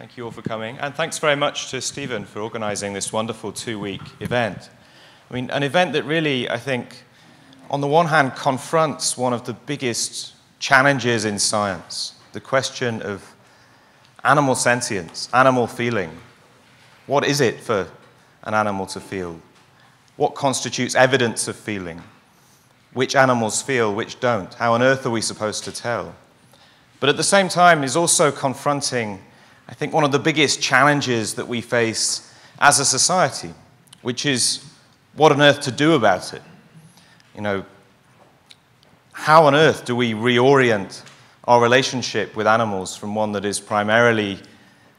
Thank you all for coming. And thanks very much to Stephen for organizing this wonderful two-week event. I mean, an event that really, I think, on the one hand, confronts one of the biggest challenges in science, the question of animal sentience, animal feeling. What is it for an animal to feel? What constitutes evidence of feeling? Which animals feel, which don't? How on earth are we supposed to tell? But at the same time, is also confronting, I think, one of the biggest challenges that we face as a society, which is what on earth to do about it. You know, how on earth do we reorient our relationship with animals from one that is primarily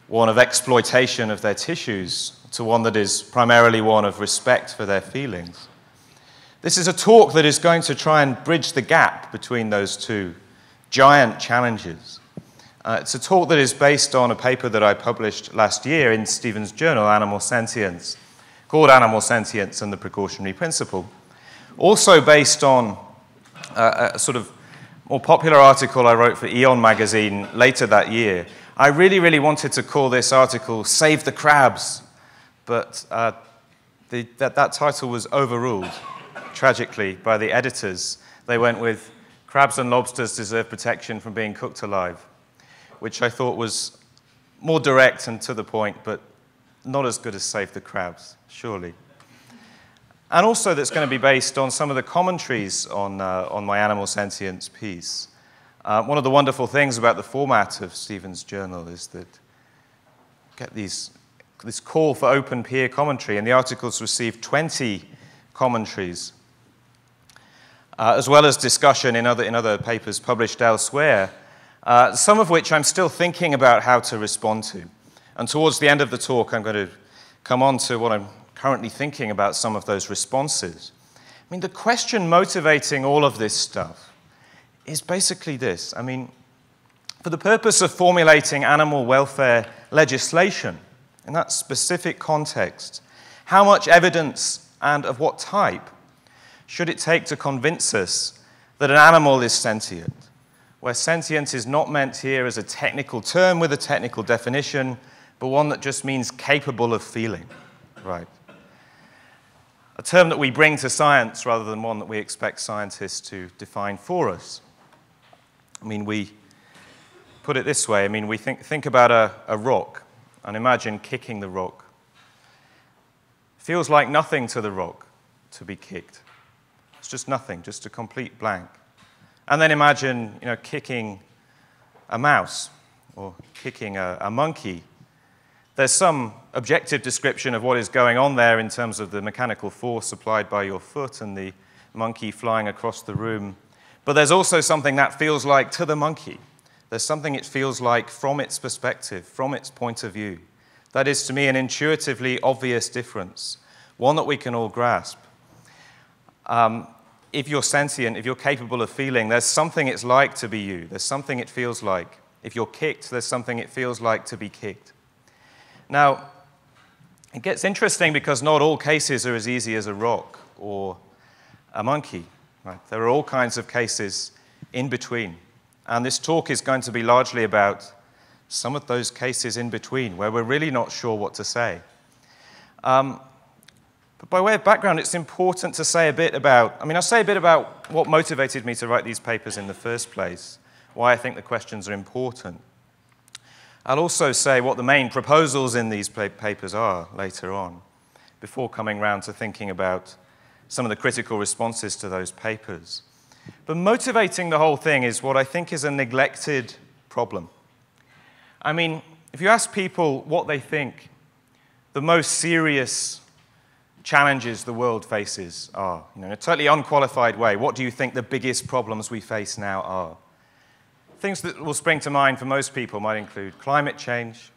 one of exploitation of their tissues to one that is primarily one of respect for their feelings? This is a talk that is going to try and bridge the gap between those two giant challenges. It's a talk that is based on a paper that I published last year in Stephen's journal, Animal Sentience, called Animal Sentience and the Precautionary Principle, also based on a sort of more popular article I wrote for Eon magazine later that year. I really wanted to call this article Save the Crabs, but that title was overruled, tragically, by the editors. They went with Crabs and Lobsters Deserve Protection from Being Cooked Alive, which I thought was more direct and to the point, but not as good as Save the Crabs, surely. And also that's going to be based on some of the commentaries on my Animal Sentience piece. One of the wonderful things about the format of Stephen's journal is that you get this call for open peer commentary, and the articles received 20 commentaries, as well as discussion in other papers published elsewhere, some of which I'm still thinking about how to respond to. And towards the end of the talk, I'm going to come on to what I'm currently thinking about some of those responses. I mean, the question motivating all of this stuff is basically this. I mean, for the purpose of formulating animal welfare legislation, in that specific context, how much evidence and of what type should it take to convince us that an animal is sentient, where sentience is not meant here as a technical term with a technical definition, but one that just means capable of feeling, right? A term that we bring to science rather than one that we expect scientists to define for us. I mean, we put it this way. I mean, we think about a rock and imagine kicking the rock. It feels like nothing to the rock to be kicked. It's just nothing, just a complete blank. And then imagine, you know, kicking a mouse or kicking a monkey. There's some objective description of what is going on there in terms of the mechanical force applied by your foot and the monkey flying across the room. But there's also something that feels like to the monkey. There's something it feels like from its perspective, from its point of view. That is, to me, an intuitively obvious difference, one that we can all grasp. If you're sentient, if you're capable of feeling, there's something it's like to be you. There's something it feels like. If you're kicked, there's something it feels like to be kicked. Now, it gets interesting because not all cases are as easy as a rock or a monkey, right? There are all kinds of cases in between. And this talk is going to be largely about some of those cases in between where we're really not sure what to say. But by way of background, it's important to say a bit about, I'll say a bit about what motivated me to write these papers in the first place, why I think the questions are important. I'll also say what the main proposals in these papers are later on, before coming round to thinking about some of the critical responses to those papers. But motivating the whole thing is what I think is a neglected problem. I mean, if you ask people what they think the most serious challenges the world faces are, you know, in a totally unqualified way, what do you think the biggest problems we face now are? Things that will spring to mind for most people might include climate change,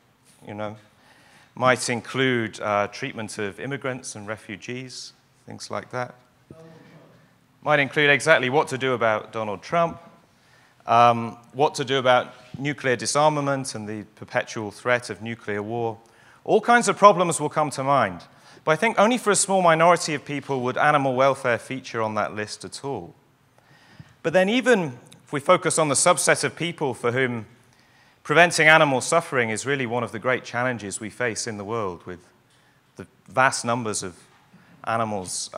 you know, might include treatment of immigrants and refugees, things like that. Might include exactly what to do about Donald Trump, what to do about nuclear disarmament and the perpetual threat of nuclear war. All kinds of problems will come to mind. But I think only for a small minority of people would animal welfare feature on that list at all. But then even if we focus on the subset of people for whom Preventing animal suffering is really one of the great challenges we face in the world, with the vast numbers of animals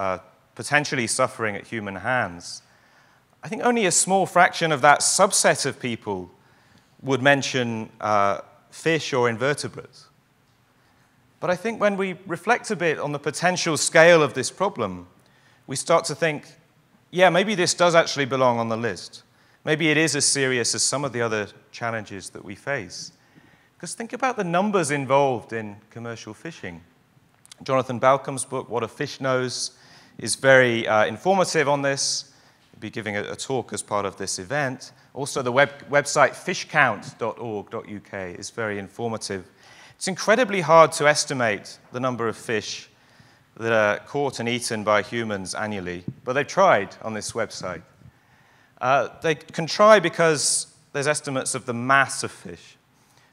potentially suffering at human hands. I think only a small fraction of that subset of people would mention fish or invertebrates. But I think when we reflect a bit on the potential scale of this problem, we start to think, yeah, maybe this does actually belong on the list. Maybe it is as serious as some of the other challenges that we face. Because think about the numbers involved in commercial fishing. Jonathan Balcom's book, What a Fish Knows, is very informative on this. He'll be giving a talk as part of this event. Also, the website fishcount.org.uk is very informative. It's incredibly hard to estimate the number of fish that are caught and eaten by humans annually, but they've tried on this website. They can try because there's estimates of the mass of fish.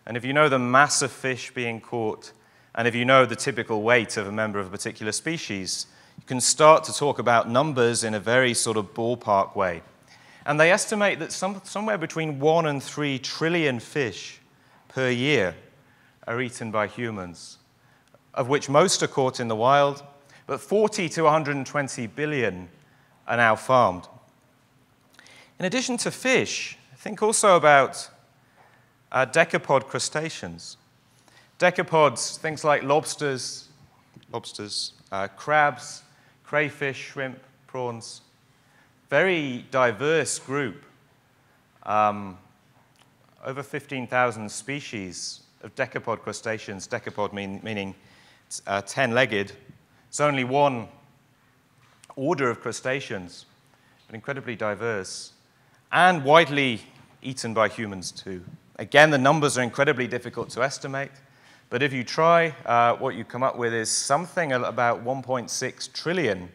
And if you know the mass of fish being caught, and if you know the typical weight of a member of a particular species, you can start to talk about numbers in a very sort of ballpark way. And they estimate that somewhere between 1 and 3 trillion fish per year are eaten by humans, of which most are caught in the wild, but 40 to 120 billion are now farmed. In addition to fish, think also about decapod crustaceans. Decapods, things like lobsters, crabs, crayfish, shrimp, prawns. Very diverse group. Over 15,000 species of decapod crustaceans. Decapod meaning 10-legged. It's only one order of crustaceans, but incredibly diverse. And widely eaten by humans too. Again, the numbers are incredibly difficult to estimate, but if you try, what you come up with is something about 1.6 trillion.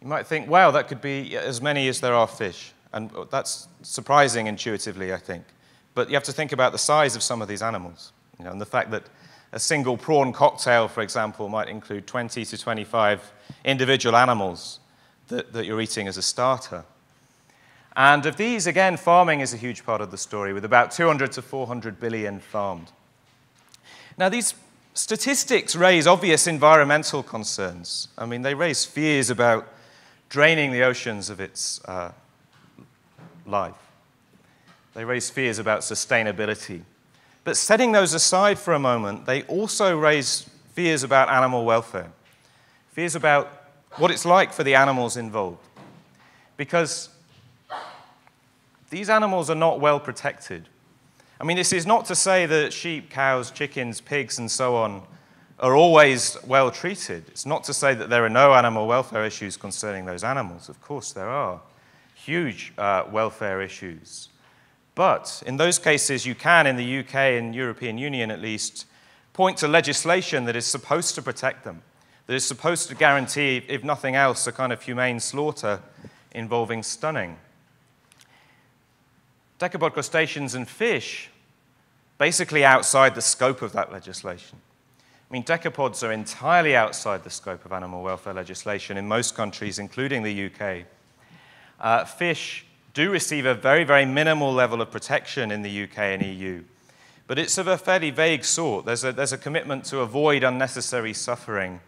You might think, wow, that could be as many as there are fish, and that's surprising intuitively, I think. But you have to think about the size of some of these animals, you know, and the fact that a single prawn cocktail, for example, might include 20 to 25 individual animals that you're eating as a starter. And of these, again, farming is a huge part of the story, with about 200 to 400 billion farmed. Now, these statistics raise obvious environmental concerns. I mean, they raise fears about draining the oceans of its life. They raise fears about sustainability. But setting those aside for a moment, they also raise fears about animal welfare, fears about what it's like for the animals involved. Because these animals are not well protected. I mean, this is not to say that sheep, cows, chickens, pigs, and so on are always well treated. It's not to say that there are no animal welfare issues concerning those animals. Of course, there are huge welfare issues. But in those cases, you can, in the UK and European Union at least, point to legislation that is supposed to protect them, that is supposed to guarantee, if nothing else, a kind of humane slaughter involving stunning. Decapod crustaceans and fish, basically outside the scope of that legislation. I mean, decapods are entirely outside the scope of animal welfare legislation in most countries, including the UK. Fish do receive a very, very minimal level of protection in the UK and EU, but it's of a fairly vague sort. There's a commitment to avoid unnecessary suffering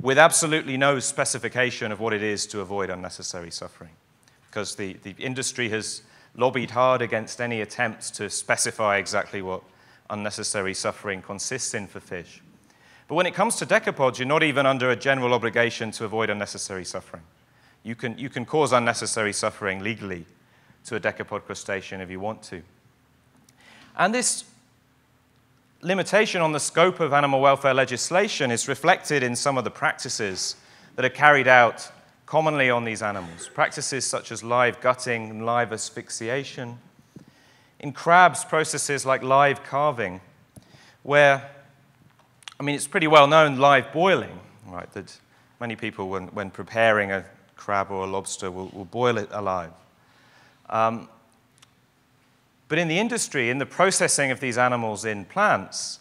with absolutely no specification of what it is to avoid unnecessary suffering, because the industry has lobbied hard against any attempts to specify exactly what unnecessary suffering consists in for fish. But when it comes to decapods, you're not even under a general obligation to avoid unnecessary suffering. You can cause unnecessary suffering legally to a decapod crustacean if you want to. And this limitation on the scope of animal welfare legislation is reflected in some of the practices that are carried out commonly on these animals, practices such as live gutting and live asphyxiation. In crabs, processes like live carving, where, I mean, it's pretty well known live boiling, right, that many people, when preparing a crab or a lobster, will boil it alive. But in the industry, in the processing of these animals in plants,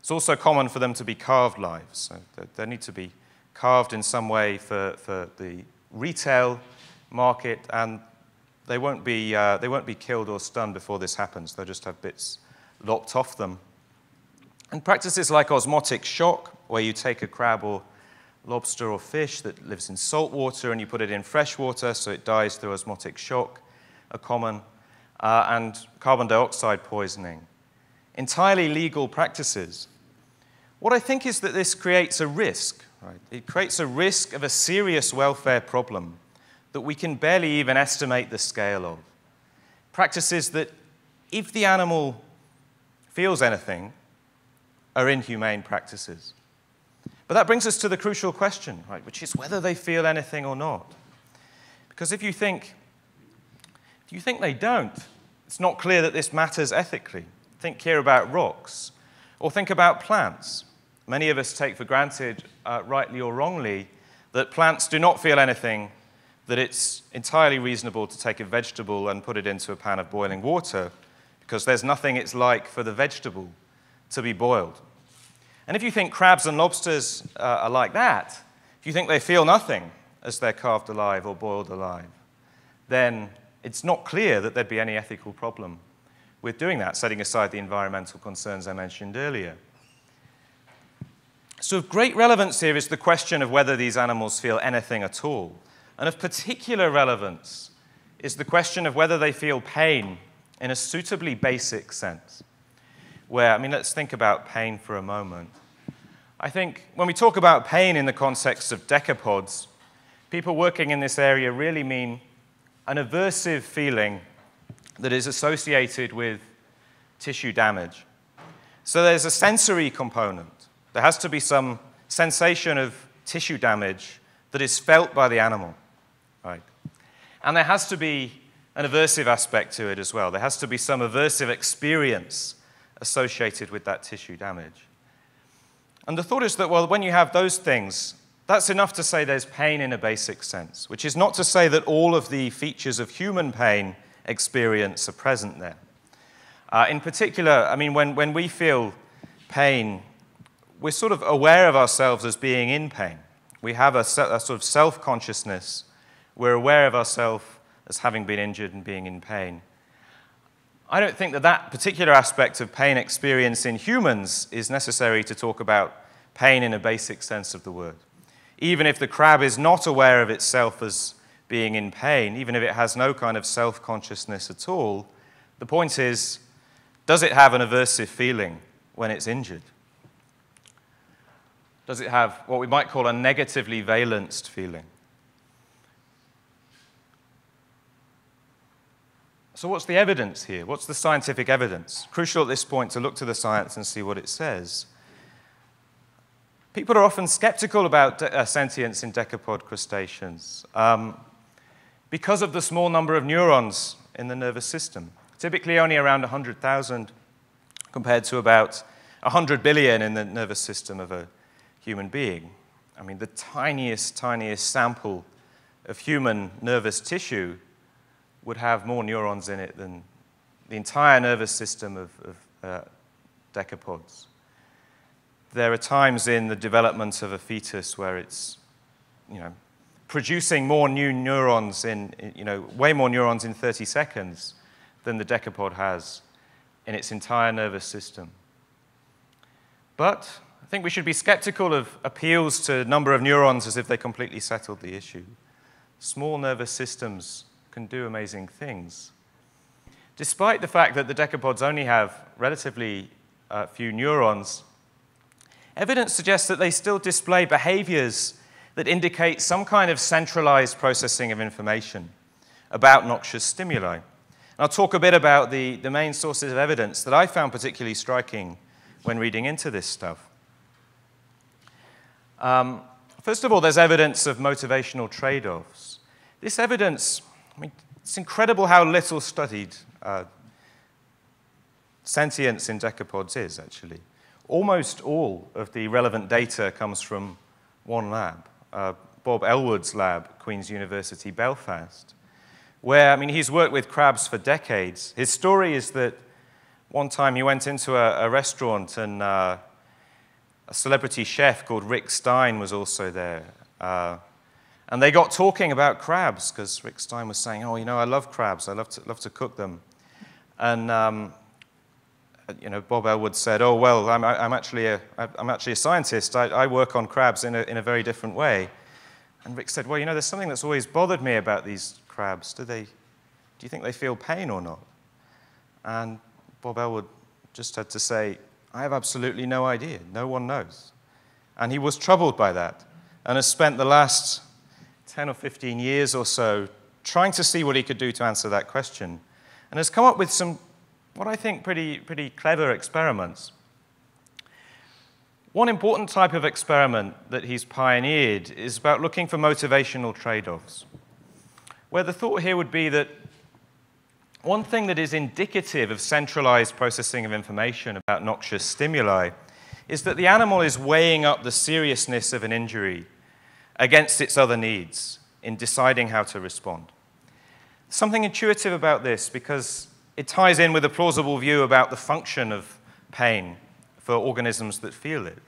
it's also common for them to be carved live, so they need to be carved in some way for the retail market, and they won't be killed or stunned before this happens. They'll just have bits lopped off them. And practices like osmotic shock, where you take a crab or lobster or fish that lives in salt water and you put it in fresh water so it dies through osmotic shock, are common, and carbon dioxide poisoning. Entirely legal practices. What I think is that this creates a risk, right? It creates a risk of a serious welfare problem that we can barely even estimate the scale of. Practices that, if the animal feels anything, are inhumane practices. But that brings us to the crucial question, right, which is whether they feel anything or not. Because if you think they don't, it's not clear that this matters ethically. Think here about rocks, or think about plants. Many of us take for granted, rightly or wrongly, that plants do not feel anything, that it's entirely reasonable to take a vegetable and put it into a pan of boiling water, because there's nothing it's like for the vegetable to be boiled. And if you think crabs and lobsters are like that, if you think they feel nothing as they're carved alive or boiled alive, then it's not clear that there'd be any ethical problem with doing that, setting aside the environmental concerns I mentioned earlier. So of great relevance here is the question of whether these animals feel anything at all. And of particular relevance is the question of whether they feel pain in a suitably basic sense. Where, I mean, let's think about pain for a moment. I think when we talk about pain in the context of decapods, people working in this area really mean an aversive feeling that is associated with tissue damage. So there's a sensory component. There has to be some sensation of tissue damage that is felt by the animal, right? And there has to be an aversive aspect to it as well. There has to be some aversive experience associated with that tissue damage. And the thought is that, well, when you have those things, that's enough to say there's pain in a basic sense, which is not to say that all of the features of human pain experience are present there. In particular, I mean, when we feel pain, we're sort of aware of ourselves as being in pain. We have a sort of self-consciousness. We're aware of ourselves as having been injured and being in pain. I don't think that that particular aspect of pain experience in humans is necessary to talk about pain in a basic sense of the word. Even if the crab is not aware of itself as being in pain, even if it has no kind of self-consciousness at all, the point is, does it have an aversive feeling when it's injured? Does it have what we might call a negatively valenced feeling? So what's the evidence here? What's the scientific evidence? Crucial at this point to look to the science and see what it says. People are often skeptical about sentience in decapod crustaceans because of the small number of neurons in the nervous system, typically only around 100,000 compared to about 100 billion in the nervous system of a human being. I mean, the tiniest, tiniest sample of human nervous tissue would have more neurons in it than the entire nervous system of decapods. There are times in the development of a fetus where it's, you know, producing more new neurons in, you know, way more neurons in 30 seconds than the decapod has in its entire nervous system. But I think we should be skeptical of appeals to number of neurons as if they completely settled the issue. Small nervous systems can do amazing things. Despite the fact that the decapods only have relatively few neurons, evidence suggests that they still display behaviors that indicate some kind of centralized processing of information about noxious stimuli. And I'll talk a bit about the main sources of evidence that I found particularly striking when reading into this stuff. First of all, there's evidence of motivational trade-offs. This evidence, I mean, it's incredible how little studied sentience in decapods is, actually. Almost all of the relevant data comes from one lab, Bob Elwood's lab, Queen's University Belfast, where, I mean, he's worked with crabs for decades. His story is that one time he went into a restaurant and a celebrity chef called Rick Stein was also there. And they got talking about crabs, because Rick Stein was saying, oh, you know, I love crabs. I love to cook them. And you know, Bob Elwood said, "Oh well, I'm actually a scientist. I work on crabs in a very different way." And Rick said, "Well, you know, there's something that's always bothered me about these crabs. Do you think they feel pain or not?" And Bob Elwood just had to say, "I have absolutely no idea. No one knows." And he was troubled by that and has spent the last 10 or 15 years or so trying to see what he could do to answer that question, and has come up with some, what I think, pretty clever experiments. One important type of experiment that he's pioneered is about looking for motivational trade-offs, where the thought here would be that one thing that is indicative of centralized processing of information about noxious stimuli is that the animal is weighing up the seriousness of an injury against its other needs in deciding how to respond. Something intuitive about this, because it ties in with a plausible view about the function of pain for organisms that feel it.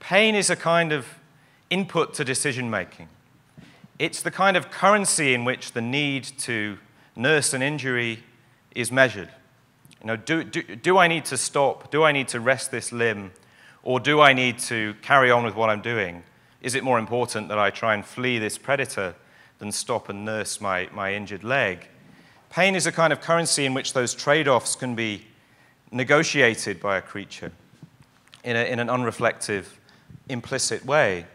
Pain is a kind of input to decision-making. It's the kind of currency in which the need to nurse an injury is measured. You know, do I need to stop? Do I need to rest this limb? Or do I need to carry on with what I'm doing? Is it more important that I try and flee this predator than stop and nurse my injured leg? Pain is a kind of currency in which those trade-offs can be negotiated by a creature in an unreflective, implicit way.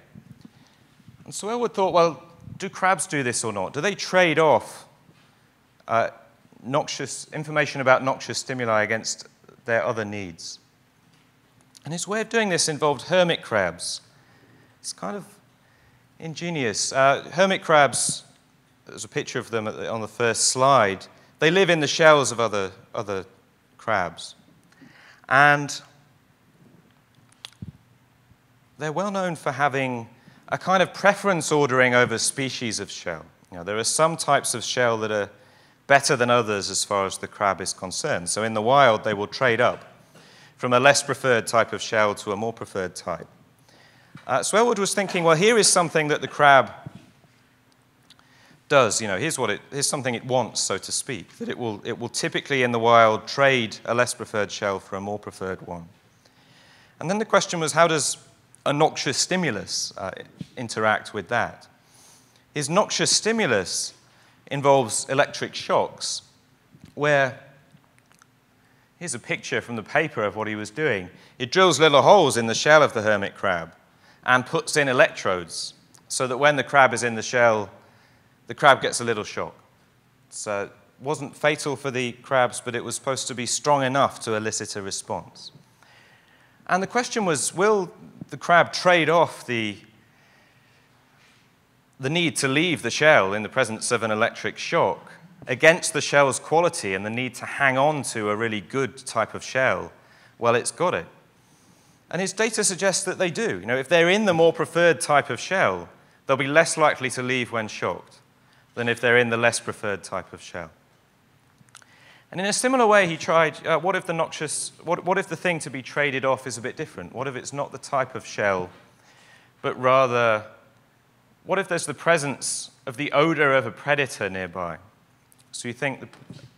And so Elwood thought, well, do crabs do this or not? Do they trade off information about noxious stimuli against their other needs? And his way of doing this involved hermit crabs. It's kind of ingenious. Hermit crabs, there's a picture of them on the first slide. They live in the shells of other crabs. And they're well known for having a kind of preference ordering over species of shell. You know, there are some types of shell that are better than others as far as the crab is concerned. So in the wild, they will trade up from a less preferred type of shell to a more preferred type. So Elwood was thinking, well, here is something that the crab does. You know, here's something it wants, so to speak, that it will typically in the wild trade a less preferred shell for a more preferred one. And then the question was, how does a noxious stimulus interact with that? His noxious stimulus involves electric shocks, where, here's a picture from the paper of what he was doing. It drills little holes in the shell of the hermit crab and puts in electrodes so that when the crab is in the shell, the crab gets a little shock. So it wasn't fatal for the crabs, but it was supposed to be strong enough to elicit a response. And the question was, will the crab trade off the need to leave the shell in the presence of an electric shock against the shell's quality and the need to hang on to a really good type of shell? Well, it's got it. And his data suggests that they do. You know, if they're in the more preferred type of shell, they'll be less likely to leave when shocked than if they're in the less preferred type of shell. And in a similar way, he tried, what if the thing to be traded off is a bit different? What if it's not the type of shell, but rather, what if there's the presence of the odor of a predator nearby? So you think the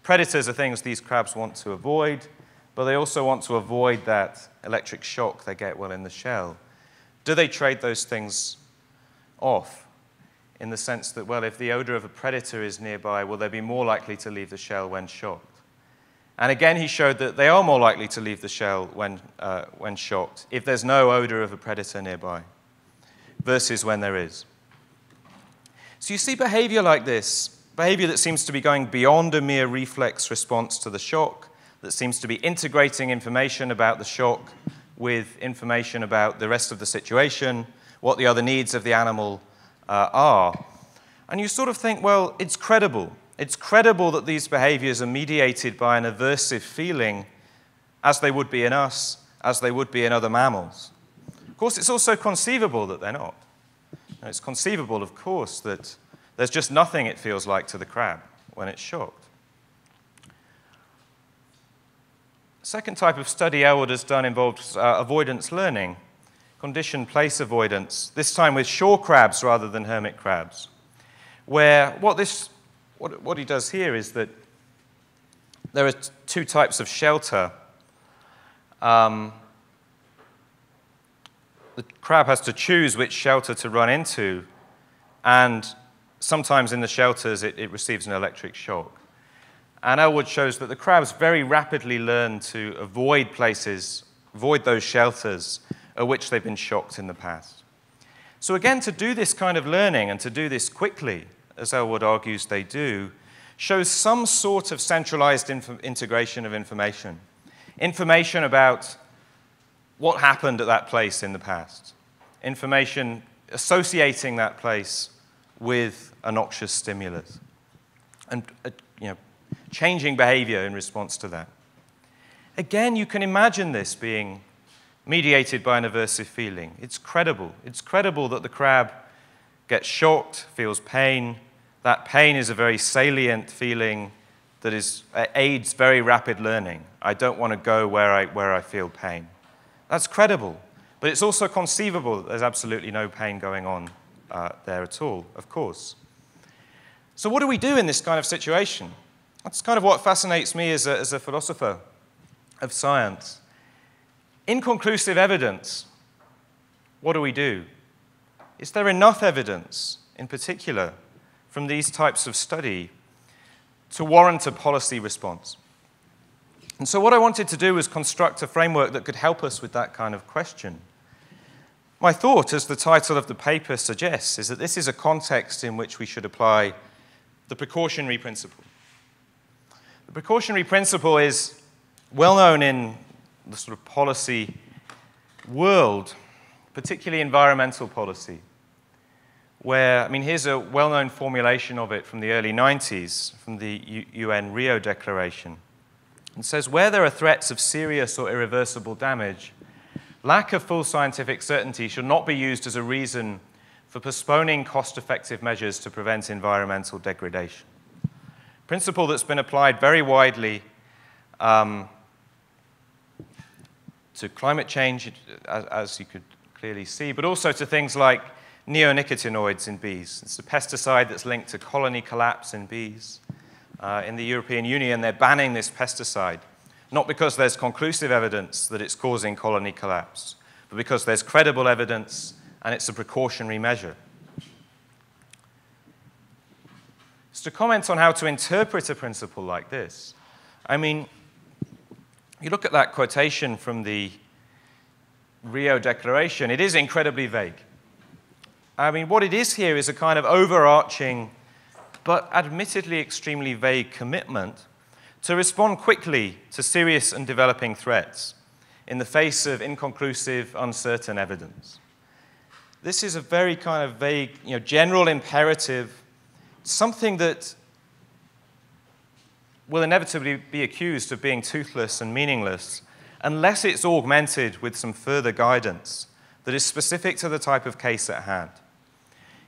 predators are things these crabs want to avoid, but they also want to avoid that electric shock they get while in the shell. Do they trade those things off in the sense that, well, if the odor of a predator is nearby, will they be more likely to leave the shell when shocked? And again, he showed that they are more likely to leave the shell when shocked if there's no odor of a predator nearby versus when there is. So you see behavior like this, behavior that seems to be going beyond a mere reflex response to the shock, that seems to be integrating information about the shock with information about the rest of the situation, what the other needs of the animal are. And you sort of think, well, it's credible. It's credible that these behaviors are mediated by an aversive feeling, as they would be in us, as they would be in other mammals. Of course, it's also conceivable that they're not. And it's conceivable, of course, that there's just nothing it feels like to the crab when it's shocked. The second type of study Elwood has done involves avoidance learning, conditioned place avoidance, this time with shore crabs rather than hermit crabs, where what he does here is that there are two types of shelter The crab has to choose which shelter to run into, and sometimes in the shelters it receives an electric shock. And Elwood shows that the crabs very rapidly learn to avoid places, avoid those shelters at which they've been shocked in the past. So again, to do this kind of learning and to do this quickly, as Elwood argues they do, shows some sort of centralized integration of information. Information about what happened at that place in the past. Information associating that place with a noxious stimulus. And, you know, changing behavior in response to that. Again, you can imagine this being mediated by an aversive feeling. It's credible. It's credible that the crab gets shocked, feels pain. That pain is a very salient feeling that aids very rapid learning. I don't want to go where I feel pain. That's credible. But it's also conceivable that there's absolutely no pain going on there at all, of course. So what do we do in this kind of situation? That's kind of what fascinates me as a philosopher of science. Inconclusive evidence, what do we do? Is there enough evidence, in particular, from these types of study to warrant a policy response? And so what I wanted to do was construct a framework that could help us with that kind of question. My thought, as the title of the paper suggests, is that this is a context in which we should apply the precautionary principle. The precautionary principle is well known in the sort of policy world, particularly environmental policy, where, I mean, here's a well-known formulation of it from the early 90s, from the UN Rio Declaration. It says, where there are threats of serious or irreversible damage, lack of full scientific certainty should not be used as a reason for postponing cost-effective measures to prevent environmental degradation. Principle that's been applied very widely to climate change, as you could clearly see, but also to things like neonicotinoids in bees. It's a pesticide that's linked to colony collapse in bees. In the European Union, they're banning this pesticide, not because there's conclusive evidence that it's causing colony collapse, but because there's credible evidence and it's a precautionary measure. To comment on how to interpret a principle like this. I mean, you look at that quotation from the Rio Declaration, it is incredibly vague. I mean, what it is here is a kind of overarching, but admittedly extremely vague commitment to respond quickly to serious and developing threats in the face of inconclusive, uncertain evidence. This is a very kind of vague, you know, general imperative, something that will inevitably be accused of being toothless and meaningless unless it's augmented with some further guidance that is specific to the type of case at hand.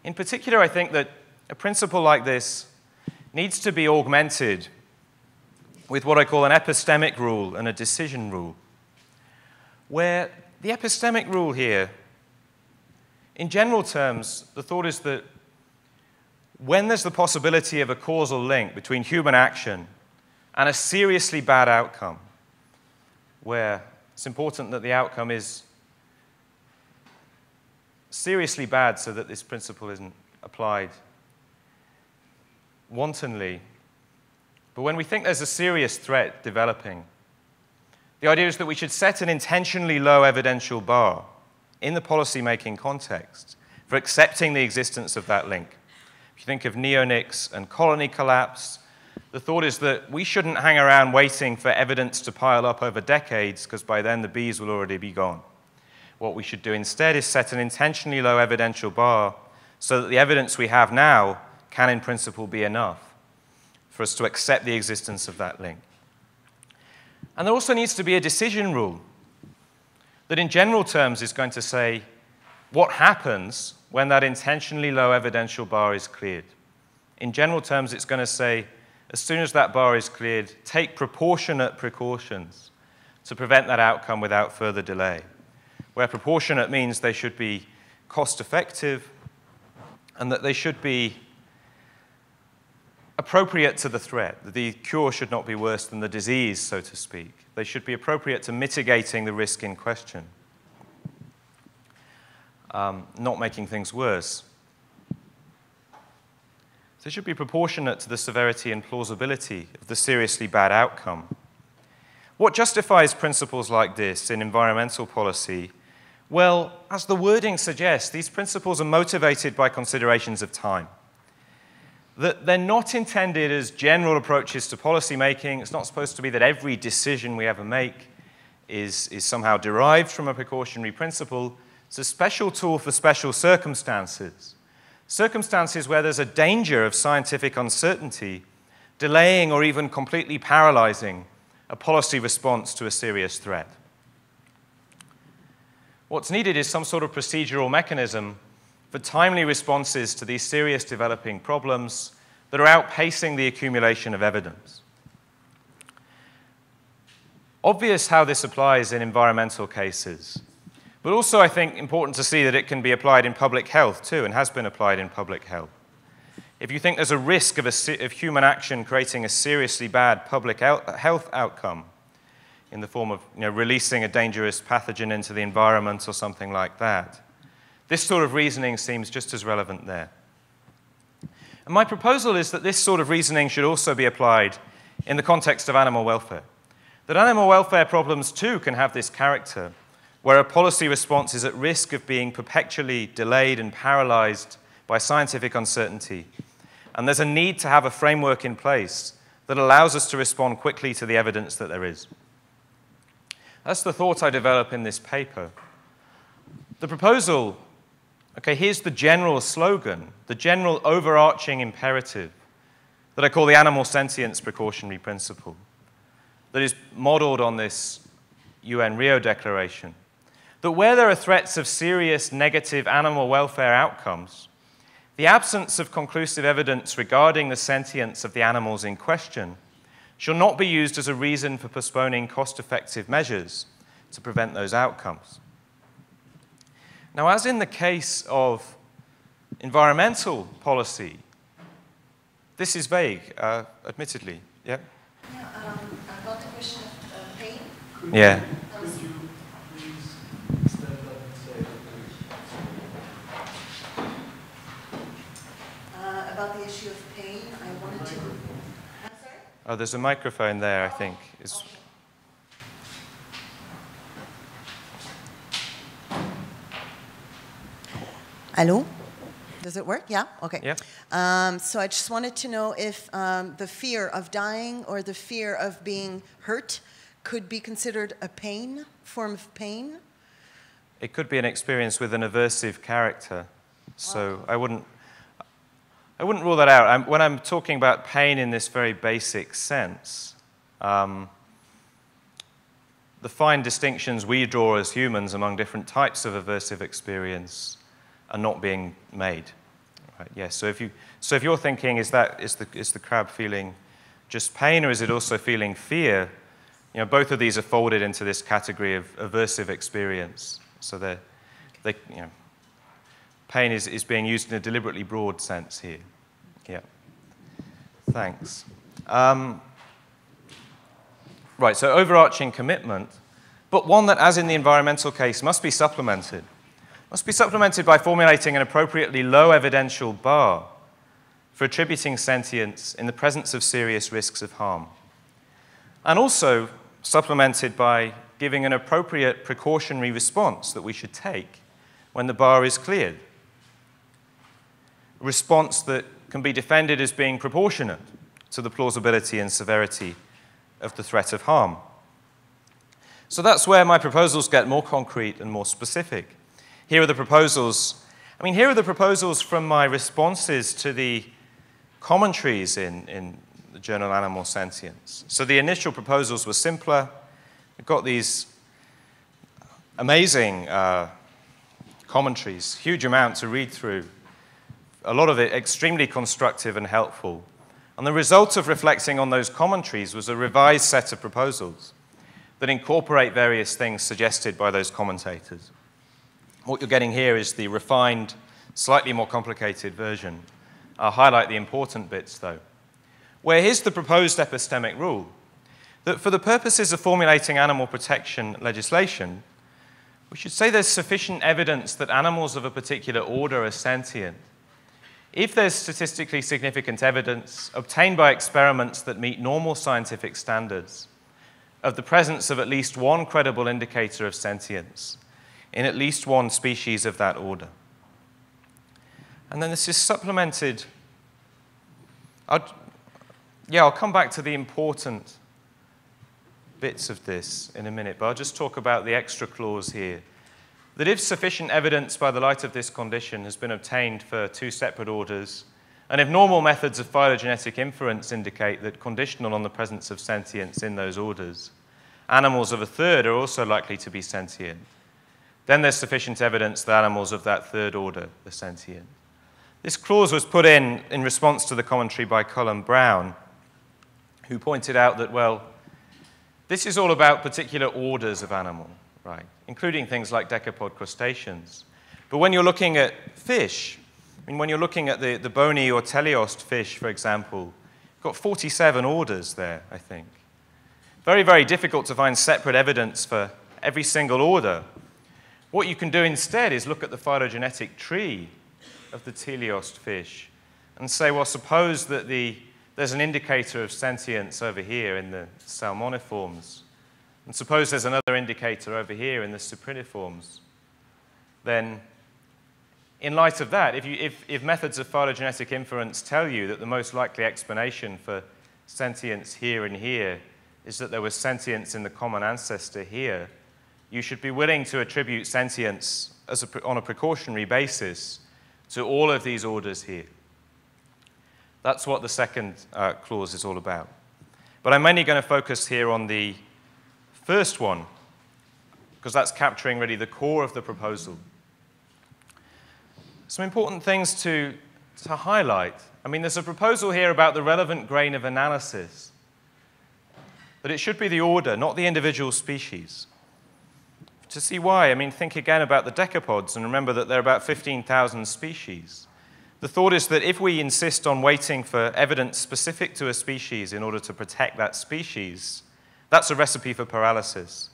In particular, I think that a principle like this needs to be augmented with what I call an epistemic rule and a decision rule, where the epistemic rule here, in general terms, the thought is that when there's the possibility of a causal link between human action and a seriously bad outcome, where it's important that the outcome is seriously bad so that this principle isn't applied wantonly, but when we think there's a serious threat developing, the idea is that we should set an intentionally low evidential bar in the policymaking context for accepting the existence of that link. If you think of neonics and colony collapse, the thought is that we shouldn't hang around waiting for evidence to pile up over decades, because by then the bees will already be gone. What we should do instead is set an intentionally low evidential bar so that the evidence we have now can, in principle, be enough for us to accept the existence of that link. And there also needs to be a decision rule that, in general terms, is going to say what happens when that intentionally low evidential bar is cleared. In general terms, it's going to say, as soon as that bar is cleared, take proportionate precautions to prevent that outcome without further delay, where proportionate means they should be cost-effective and that they should be appropriate to the threat. The cure should not be worse than the disease, so to speak. They should be appropriate to mitigating the risk in question, not making things worse. They should be proportionate to the severity and plausibility of the seriously bad outcome. What justifies principles like this in environmental policy? Well, as the wording suggests, these principles are motivated by considerations of time. That they're not intended as general approaches to policy making. It's not supposed to be that every decision we ever make is somehow derived from a precautionary principle. It's a special tool for special circumstances. Circumstances where there's a danger of scientific uncertainty, delaying or even completely paralyzing a policy response to a serious threat. What's needed is some sort of procedural mechanism for timely responses to these serious developing problems that are outpacing the accumulation of evidence. Obvious how this applies in environmental cases, but also I think important to see that it can be applied in public health too, and has been applied in public health. If you think there's a risk of human action creating a seriously bad public health outcome in the form of releasing a dangerous pathogen into the environment or something like that, this sort of reasoning seems just as relevant there. And my proposal is that this sort of reasoning should also be applied in the context of animal welfare. That animal welfare problems, too, can have this character, where a policy response is at risk of being perpetually delayed and paralyzed by scientific uncertainty. And there's a need to have a framework in place that allows us to respond quickly to the evidence that there is. That's the thought I develop in this paper. The proposal... Okay, here's the general slogan, the general overarching imperative that I call the Animal Sentience Precautionary Principle that is modeled on this UN Rio Declaration, that where there are threats of serious negative animal welfare outcomes, the absence of conclusive evidence regarding the sentience of the animals in question shall not be used as a reason for postponing cost-effective measures to prevent those outcomes. Now, as in the case of environmental policy, this is vague, admittedly. Yeah? About the question of pain. Yeah. Could you please stand up and say about the issue of pain, I wanted to... I'm sorry? Oh, there's a microphone there, I think. It's... Okay. Hello? Does it work? Yeah? Okay. Yeah. So I just wanted to know if the fear of dying or the fear of being hurt could be considered a pain, form of pain? It could be an experience with an aversive character. So I wouldn't rule that out. When I'm talking about pain in this very basic sense, the fine distinctions we draw as humans among different types of aversive experience are not being made. Right, yes. So if you're thinking, is the crab feeling just pain, or is it also feeling fear? You know, both of these are folded into this category of aversive experience. So pain is being used in a deliberately broad sense here. Yeah. Thanks. Right. So overarching commitment, but one that, as in the environmental case, must be supplemented by formulating an appropriately low evidential bar for attributing sentience in the presence of serious risks of harm, and also supplemented by giving an appropriate precautionary response that we should take when the bar is cleared, a response that can be defended as being proportionate to the plausibility and severity of the threat of harm. So that's where my proposals get more concrete and more specific. Here are the proposals. I mean, here are the proposals from my responses to the commentaries in the journal Animal Sentience. So the initial proposals were simpler. We've got these amazing commentaries, huge amount to read through, a lot of it extremely constructive and helpful. And the result of reflecting on those commentaries was a revised set of proposals that incorporate various things suggested by those commentators. What you're getting here is the refined, slightly more complicated version. I'll highlight the important bits, though. where here's the proposed epistemic rule, that for the purposes of formulating animal protection legislation, we should say there's sufficient evidence that animals of a particular order are sentient if there's statistically significant evidence obtained by experiments that meet normal scientific standards of the presence of at least one credible indicator of sentience in at least one species of that order. And then this is supplemented. I'll come back to the important bits of this in a minute, but I'll just talk about the extra clause here, that if sufficient evidence by the light of this condition has been obtained for two separate orders, and if normal methods of phylogenetic inference indicate that conditional on the presence of sentience in those orders, animals of a third are also likely to be sentient, then there's sufficient evidence that animals of that third order are sentient. This clause was put in response to the commentary by Colin Brown, who pointed out that, well, this is all about particular orders of animal, right, including things like decapod crustaceans. But when you're looking at fish, I mean, when you're looking at the bony or teleost fish, for example, you've got 47 orders there, I think. Very, very difficult to find separate evidence for every single order. What you can do instead is look at the phylogenetic tree of the teleost fish and say, well, suppose that there's an indicator of sentience over here in the salmoniforms, and suppose there's another indicator over here in the cypriniforms. Then, in light of that, if methods of phylogenetic inference tell you that the most likely explanation for sentience here and here is that there was sentience in the common ancestor here, you should be willing to attribute sentience as on a precautionary basis to all of these orders here. That's what the second clause is all about. But I'm mainly going to focus here on the first one, because that's capturing really the core of the proposal. Some important things to highlight. I mean, there's a proposal here about the relevant grain of analysis, that it should be the order, not the individual species. To see why, I mean, think again about the decapods and remember that there are about 15,000 species. The thought is that if we insist on waiting for evidence specific to a species in order to protect that species, that's a recipe for paralysis,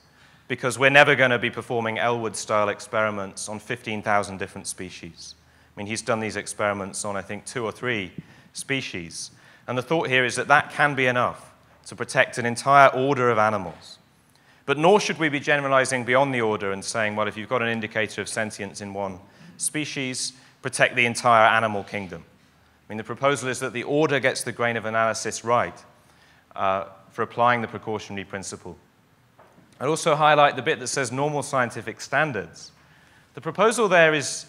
because we're never going to be performing Elwood-style experiments on 15,000 different species. I mean, he's done these experiments on, I think, 2 or 3 species. And the thought here is that that can be enough to protect an entire order of animals. But nor should we be generalizing beyond the order and saying, well, if you've got an indicator of sentience in one species, protect the entire animal kingdom. I mean, the proposal is that the order gets the grain of analysis right, for applying the precautionary principle. I'd also highlight the bit that says normal scientific standards. The proposal there is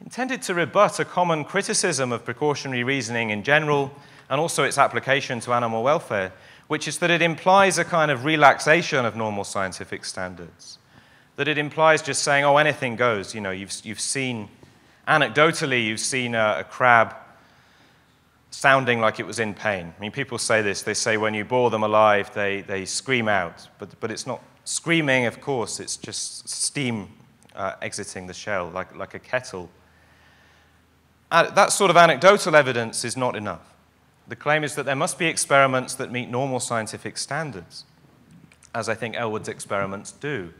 intended to rebut a common criticism of precautionary reasoning in general, and also its application to animal welfare, which is that it implies a kind of relaxation of normal scientific standards, that it implies just saying, oh, anything goes. You know, you've seen, anecdotally, you've seen a crab sounding like it was in pain. I mean, people say this. They say when you boil them alive, they scream out. But it's not screaming, of course. It's just steam exiting the shell, like a kettle. That sort of anecdotal evidence is not enough. The claim is that there must be experiments that meet normal scientific standards, as I think Elwood's experiments do.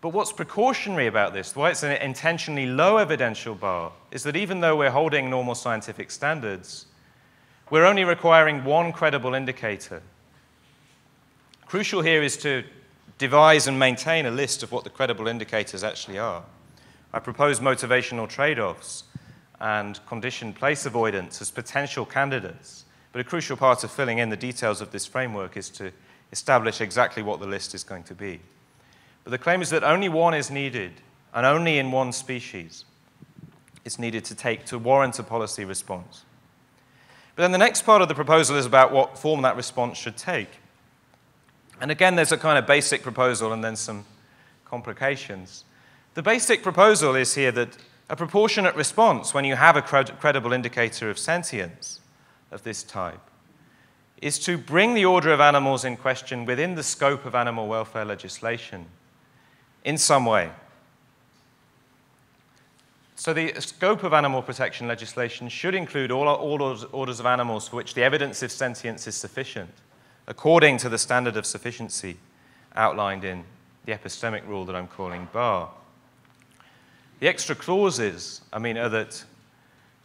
But what's precautionary about this, why it's an intentionally low evidential bar, is that even though we're holding normal scientific standards, we're only requiring one credible indicator. Crucial here is to devise and maintain a list of what the credible indicators actually are. I propose motivational trade-offs and conditioned place avoidance as potential candidates. But a crucial part of filling in the details of this framework is to establish exactly what the list is going to be. But the claim is that only one is needed, and only in one species it's needed to warrant a policy response. But then the next part of the proposal is about what form that response should take. And again, there's a kind of basic proposal and then some complications. The basic proposal is here that a proportionate response, when you have a credible indicator of sentience of this type, is to bring the order of animals in question within the scope of animal welfare legislation in some way. So the scope of animal protection legislation should include all orders of animals for which the evidence of sentience is sufficient, according to the standard of sufficiency outlined in the epistemic rule that I'm calling BAR. The extra clauses, are that,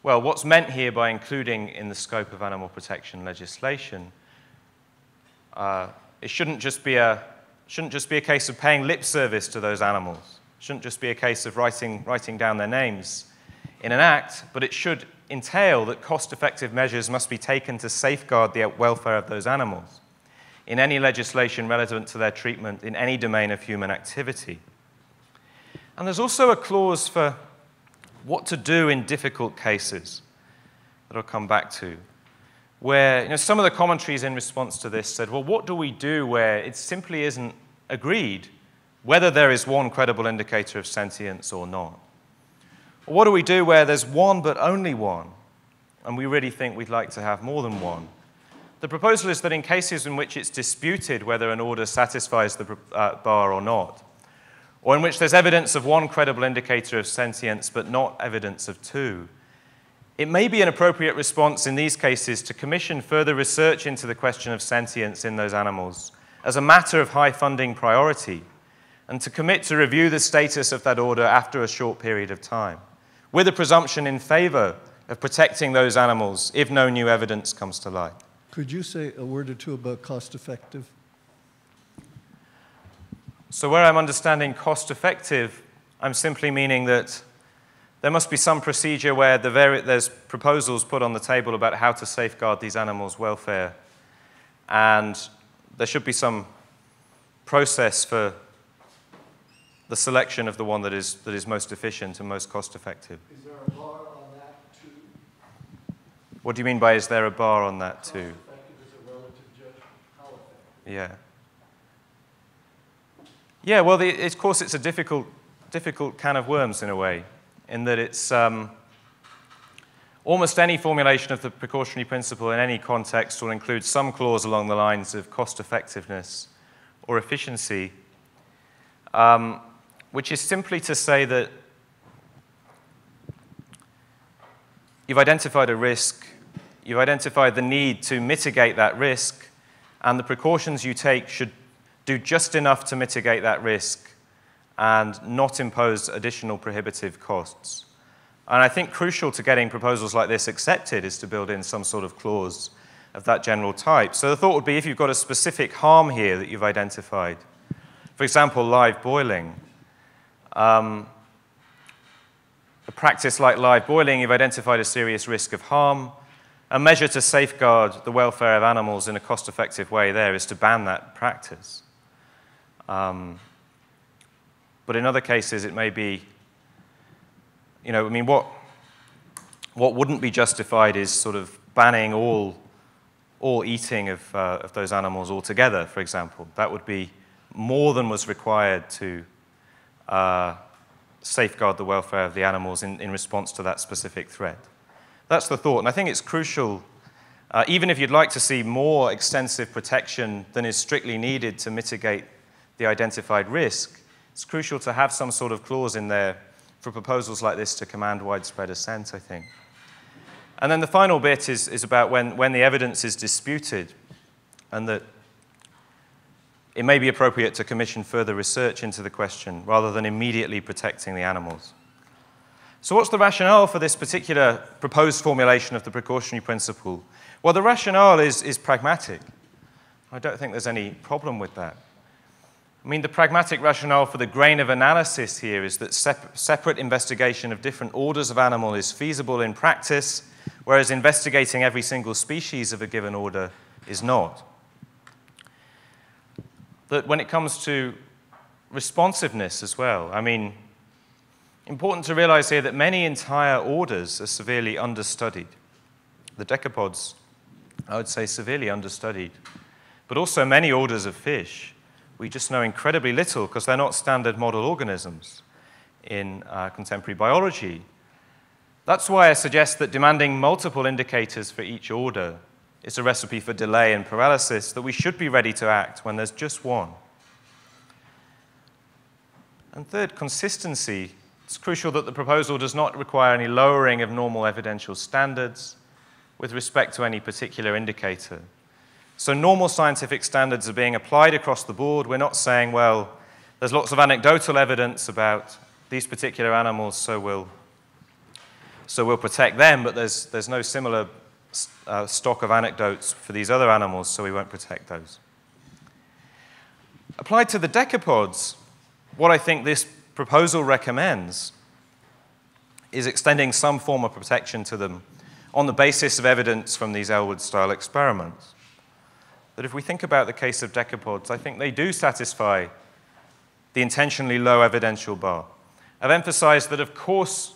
well, what's meant here by including in the scope of animal protection legislation, it shouldn't just be a case of paying lip service to those animals. It shouldn't just be a case of writing down their names in an act, but it should entail that cost-effective measures must be taken to safeguard the welfare of those animals in any legislation relevant to their treatment in any domain of human activity. And there's also a clause for what to do in difficult cases that I'll come back to, where some of the commentaries in response to this said, well, what do we do where it simply isn't agreed whether there is one credible indicator of sentience or not? Or what do we do where there's one but only one, and we really think we'd like to have more than one? The proposal is that in cases in which it's disputed whether an order satisfies the bar or not, or in which there's evidence of one credible indicator of sentience but not evidence of two, it may be an appropriate response in these cases to commission further research into the question of sentience in those animals as a matter of high funding priority, and to commit to review the status of that order after a short period of time, with a presumption in favor of protecting those animals if no new evidence comes to light. Could you say a word or two about cost-effective? So where I'm understanding cost-effective, I'm simply meaning that there must be some procedure where there's proposals put on the table about how to safeguard these animals' welfare, and there should be some process for the selection of the one that is most efficient and most cost-effective. Is there a bar on that too? What do you mean by is there a bar on that too? Cost-effective is a relative judgment. How effective? Yeah. Yeah, well, of course, it's a difficult can of worms in a way, in that it's almost any formulation of the precautionary principle in any context will include some clause along the lines of cost-effectiveness or efficiency, which is simply to say that you've identified a risk, you've identified the need to mitigate that risk, and the precautions you take should do just enough to mitigate that risk and not impose additional prohibitive costs. And I think crucial to getting proposals like this accepted is to build in some sort of clause of that general type. So the thought would be if you've got a specific harm here that you've identified, for example, live boiling. A practice like live boiling, you've identified a serious risk of harm. A measure to safeguard the welfare of animals in a cost-effective way there is to ban that practice. But in other cases, it may be, what wouldn't be justified is sort of banning all eating of those animals altogether, for example. That would be more than was required to safeguard the welfare of the animals in response to that specific threat. That's the thought, and I think it's crucial. Even if you'd like to see more extensive protection than is strictly needed to mitigate the identified risk, it's crucial to have some sort of clause in there for proposals like this to command widespread assent, I think. And then the final bit is about when the evidence is disputed, and that it may be appropriate to commission further research into the question rather than immediately protecting the animals. So what's the rationale for this particular proposed formulation of the precautionary principle? Well, the rationale is pragmatic. I don't think there's any problem with that. The pragmatic rationale for the grain of analysis here is that separate investigation of different orders of animal is feasible in practice, whereas investigating every single species of a given order is not. That when it comes to responsiveness as well, important to realize here that many entire orders are severely understudied. The decapods, I would say, severely understudied. But also many orders of fish, we just know incredibly little because they're not standard model organisms in contemporary biology. That's why I suggest that demanding multiple indicators for each order is a recipe for delay and paralysis, that we should be ready to act when there's just one. And third, consistency It's crucial that the proposal does not require any lowering of normal evidential standards with respect to any particular indicator. So normal scientific standards are being applied across the board. We're not saying, well, there's lots of anecdotal evidence about these particular animals, so we'll protect them, but there's no similar stock of anecdotes for these other animals, so we won't protect those. Applied to the decapods, what I think this proposal recommends is extending some form of protection to them on the basis of evidence from these Elwood-style experiments. But if we think about the case of decapods, I think they do satisfy the intentionally low evidential bar. I've emphasized that, of course,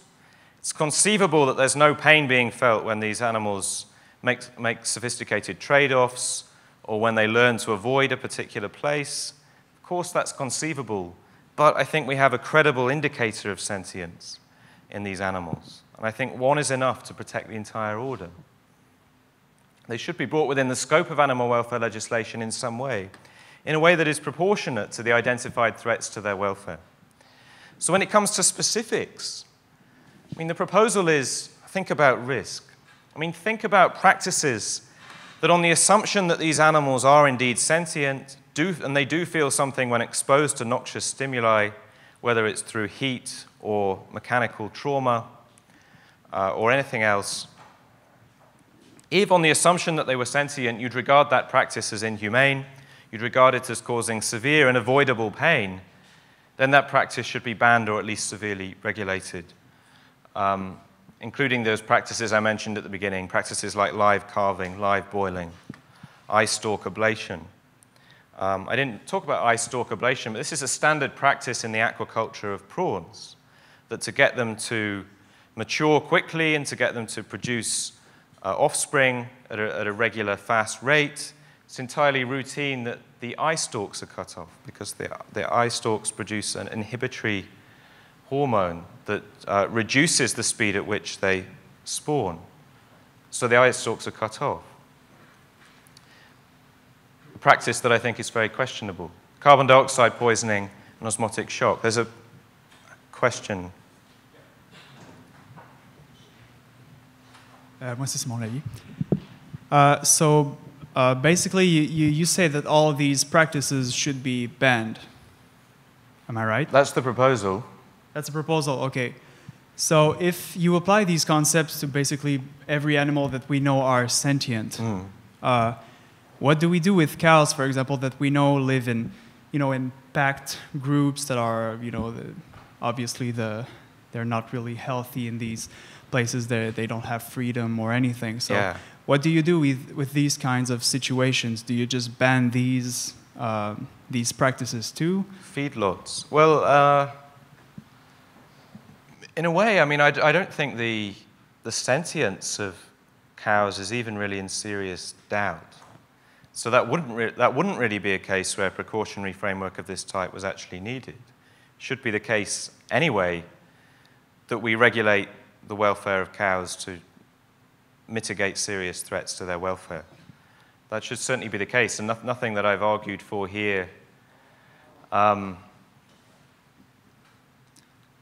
it's conceivable that there's no pain being felt when these animals make sophisticated trade-offs or when they learn to avoid a particular place. Of course, that's conceivable, but I think we have a credible indicator of sentience in these animals. And I think one is enough to protect the entire order. They should be brought within the scope of animal welfare legislation in some way, in a way that is proportionate to the identified threats to their welfare. So when it comes to specifics, I mean, the proposal is think about risk. I mean, think about practices that on the assumption that these animals are indeed sentient, and they do feel something when exposed to noxious stimuli, whether it's through heat or mechanical trauma or anything else. If on the assumption that they were sentient, you'd regard that practice as inhumane, you'd regard it as causing severe and avoidable pain, then that practice should be banned or at least severely regulated, including those practices I mentioned at the beginning, practices like live carving, live boiling, eye stalk ablation. I didn't talk about eye stalk ablation, but this is a standard practice in the aquaculture of prawns, that to get them to mature quickly and to get them to produce offspring at a regular, fast rate, it's entirely routine that the eye stalks are cut off because the eye stalks produce an inhibitory hormone that reduces the speed at which they spawn. So the eye stalks are cut off. A practice that I think is very questionable. Carbon dioxide poisoning and osmotic shock. There's a question. Basically, you say that all of these practices should be banned. Am I right? That's the proposal. That's a proposal, okay. So if you apply these concepts to basically every animal that we know are sentient, what do we do with cows, for example, that we know live in, in packed groups that are, obviously they're not really healthy in these places. They don't have freedom or anything. So. Yeah. What do you do with these kinds of situations? Do you just ban these practices too? Feedlots. Well, in a way, I mean, I don't think the sentience of cows is even really in serious doubt. So that wouldn't really be a case where a precautionary framework of this type was actually needed. It should be the case anyway that we regulate the welfare of cows to mitigate serious threats to their welfare. That should certainly be the case, and nothing that I've argued for here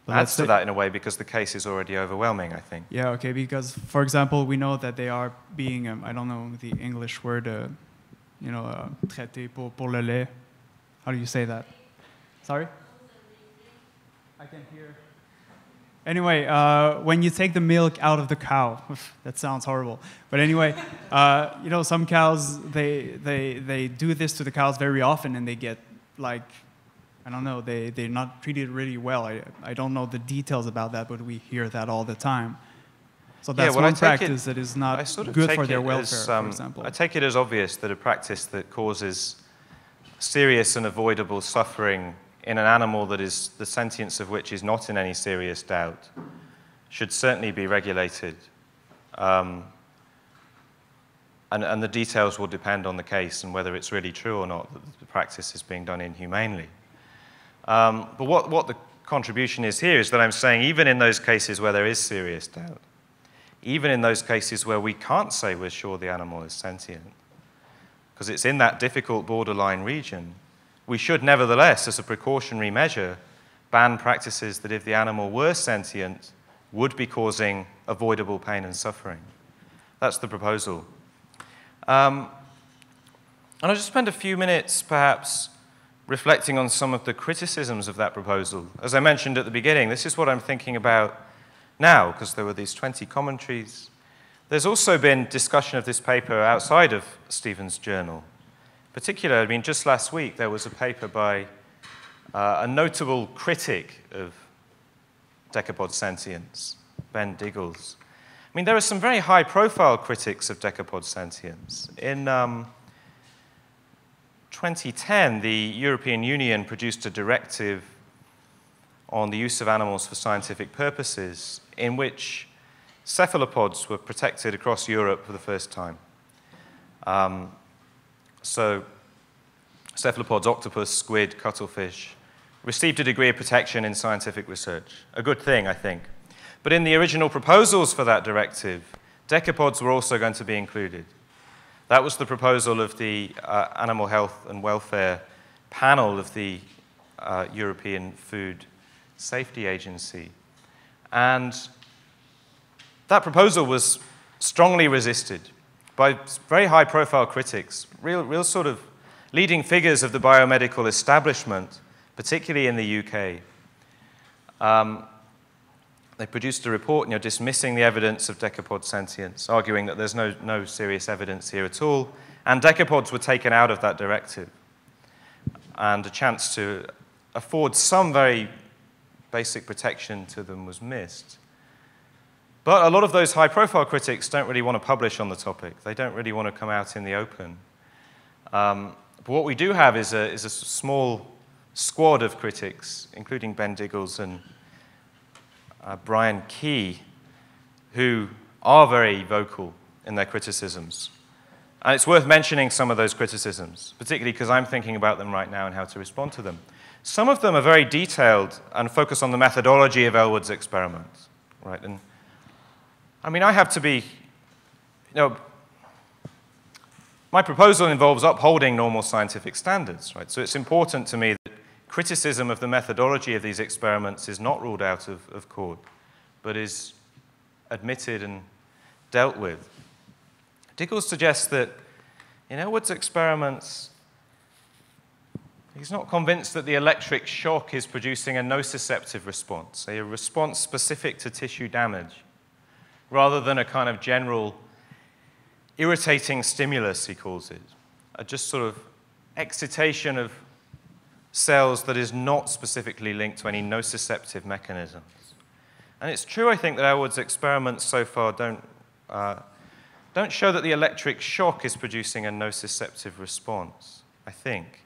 adds to that in a way, because the case is already overwhelming, I think. Yeah, okay, because, for example, we know that they are being, I don't know the English word, traité pour le lait. How do you say that? Sorry? I can hear. Anyway, when you take the milk out of the cow, that sounds horrible. But anyway, some cows, they do this to the cows very often, and they get, like, I don't know, they're not treated really well. I don't know the details about that, but we hear that all the time. So that's one practice that is not good for their welfare, for example. I take it as obvious that a practice that causes serious and avoidable suffering in an animal that is the sentience of which is not in any serious doubt should certainly be regulated. And the details will depend on the case and whether it's really true or not that the practice is being done inhumanely. But what the contribution is here is that I'm saying even in those cases where there is serious doubt, even in those cases where we can't say we're sure the animal is sentient, because it's in that difficult borderline region, we should nevertheless, as a precautionary measure, ban practices that, if the animal were sentient, would be causing avoidable pain and suffering. That's the proposal. And I'll just spend a few minutes, perhaps, reflecting on some of the criticisms of that proposal. As I mentioned at the beginning, this is what I'm thinking about now, because there were these 20 commentaries. There's also been discussion of this paper outside of Stephen's journal. In particular, I mean, just last week, there was a paper by a notable critic of decapod sentience, Ben Diggles. I mean, there are some very high-profile critics of decapod sentience. In 2010, the European Union produced a directive on the use of animals for scientific purposes, in which cephalopods were protected across Europe for the first time. So cephalopods, octopus, squid, cuttlefish, received a degree of protection in scientific research. A good thing, I think. But in the original proposals for that directive, decapods were also going to be included. That was the proposal of the Animal Health and Welfare Panel of the European Food Safety Agency. And that proposal was strongly resisted by very high-profile critics, real sort of leading figures of the biomedical establishment, particularly in the UK. They produced a report, dismissing the evidence of decapod sentience, arguing that there's no serious evidence here at all, and decapods were taken out of that directive. And a chance to afford some very basic protection to them was missed. But a lot of those high-profile critics don't really want to publish on the topic. They don't really want to come out in the open. But what we do have is a small squad of critics, including Ben Diggles and Brian Key, who are very vocal in their criticisms. And it's worth mentioning some of those criticisms, particularly because I'm thinking about them right now and how to respond to them. Some of them are very detailed and focus on the methodology of Elwood's experiments. Right? And I mean, I have to be, my proposal involves upholding normal scientific standards, right? So it's important to me that criticism of the methodology of these experiments is not ruled out of court, but is admitted and dealt with. Diggles suggests that in Elwood's experiments, he's not convinced that the electric shock is producing a nociceptive response, a response specific to tissue damage, rather than a kind of general irritating stimulus, he calls it, a just sort of excitation of cells that is not specifically linked to any nociceptive mechanisms. And it's true, I think, that Elwood's experiments so far don't show that the electric shock is producing a nociceptive response, I think.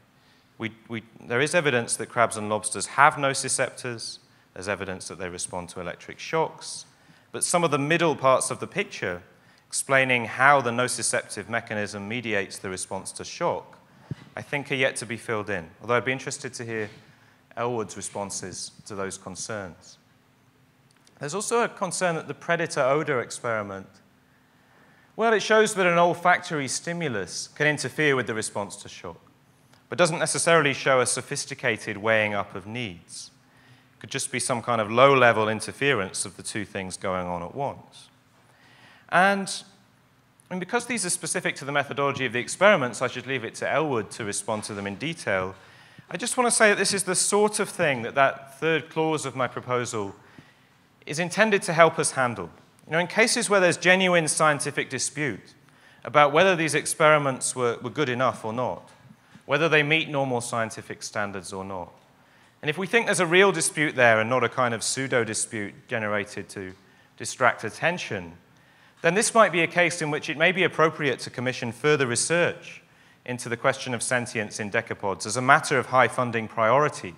There is evidence that crabs and lobsters have nociceptors. There's evidence that they respond to electric shocks. But some of the middle parts of the picture explaining how the nociceptive mechanism mediates the response to shock, I think, are yet to be filled in, although I'd be interested to hear Elwood's responses to those concerns. There's also a concern that the predator odor experiment, well, it shows that an olfactory stimulus can interfere with the response to shock, but doesn't necessarily show a sophisticated weighing up of needs. It could just be some kind of low-level interference of the two things going on at once. And because these are specific to the methodology of the experiments, I should leave it to Elwood to respond to them in detail. I just want to say that this is the sort of thing that that third clause of my proposal is intended to help us handle. In cases where there's genuine scientific dispute about whether these experiments were good enough or not, whether they meet normal scientific standards or not. And if we think there's a real dispute there and not a kind of pseudo-dispute generated to distract attention, then this might be a case in which it may be appropriate to commission further research into the question of sentience in decapods as a matter of high funding priority,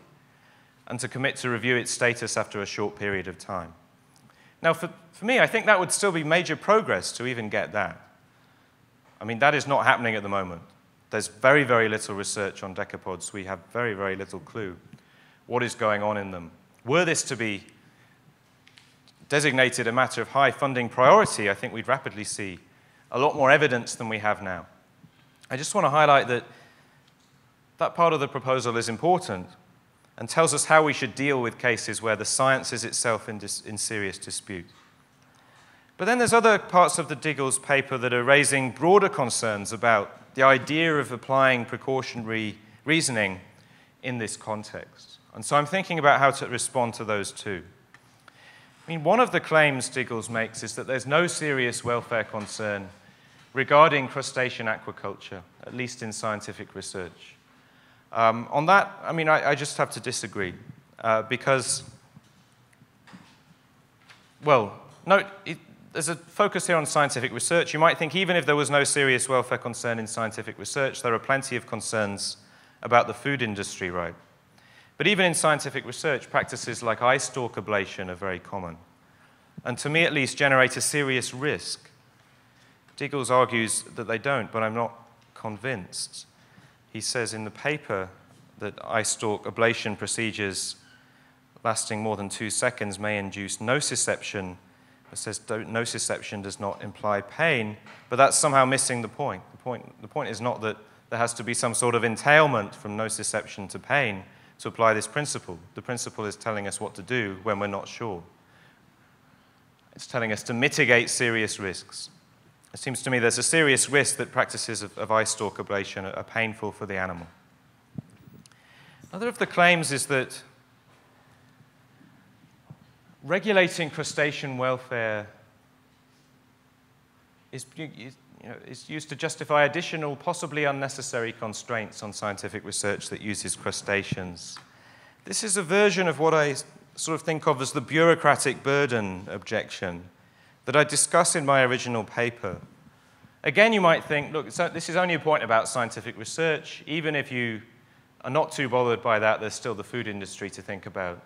and to commit to review its status after a short period of time. Now, for me, I think that would still be major progress to even get that. I mean, that is not happening at the moment. There's very, very little research on decapods. We have very, very little clue what is going on in them. Were this to be designated a matter of high funding priority, I think we'd rapidly see a lot more evidence than we have now. I just want to highlight that that part of the proposal is important, and tells us how we should deal with cases where the science is itself in serious dispute. But then there's other parts of the Diggles paper that are raising broader concerns about the idea of applying precautionary reasoning in this context. And so I'm thinking about how to respond to those too. I mean, one of the claims Diggles makes is that there's no serious welfare concern regarding crustacean aquaculture, at least in scientific research. On that, I mean, I just have to disagree because, well, no, there's a focus here on scientific research. You might think even if there was no serious welfare concern in scientific research, there are plenty of concerns about the food industry, right? But even in scientific research, practices like eye stalk ablation are very common, and to me at least generate a serious risk. Diggles argues that they don't, but I'm not convinced. He says in the paper that eye stalk ablation procedures lasting more than 2 seconds may induce nociception. It says nociception does not imply pain, but that's somehow missing the point. The point is not that there has to be some sort of entailment from nociception to pain to apply this principle. The principle is telling us what to do when we're not sure. It's telling us to mitigate serious risks. It seems to me there's a serious risk that practices of eye stalk ablation are painful for the animal. Another of the claims is that regulating crustacean welfare is used to justify additional, possibly unnecessary constraints on scientific research that uses crustaceans. This is a version of what I sort of think of as the bureaucratic burden objection that I discuss in my original paper. Again, you might think, look, this is only a point about scientific research. Even if you are not too bothered by that, there's still the food industry to think about.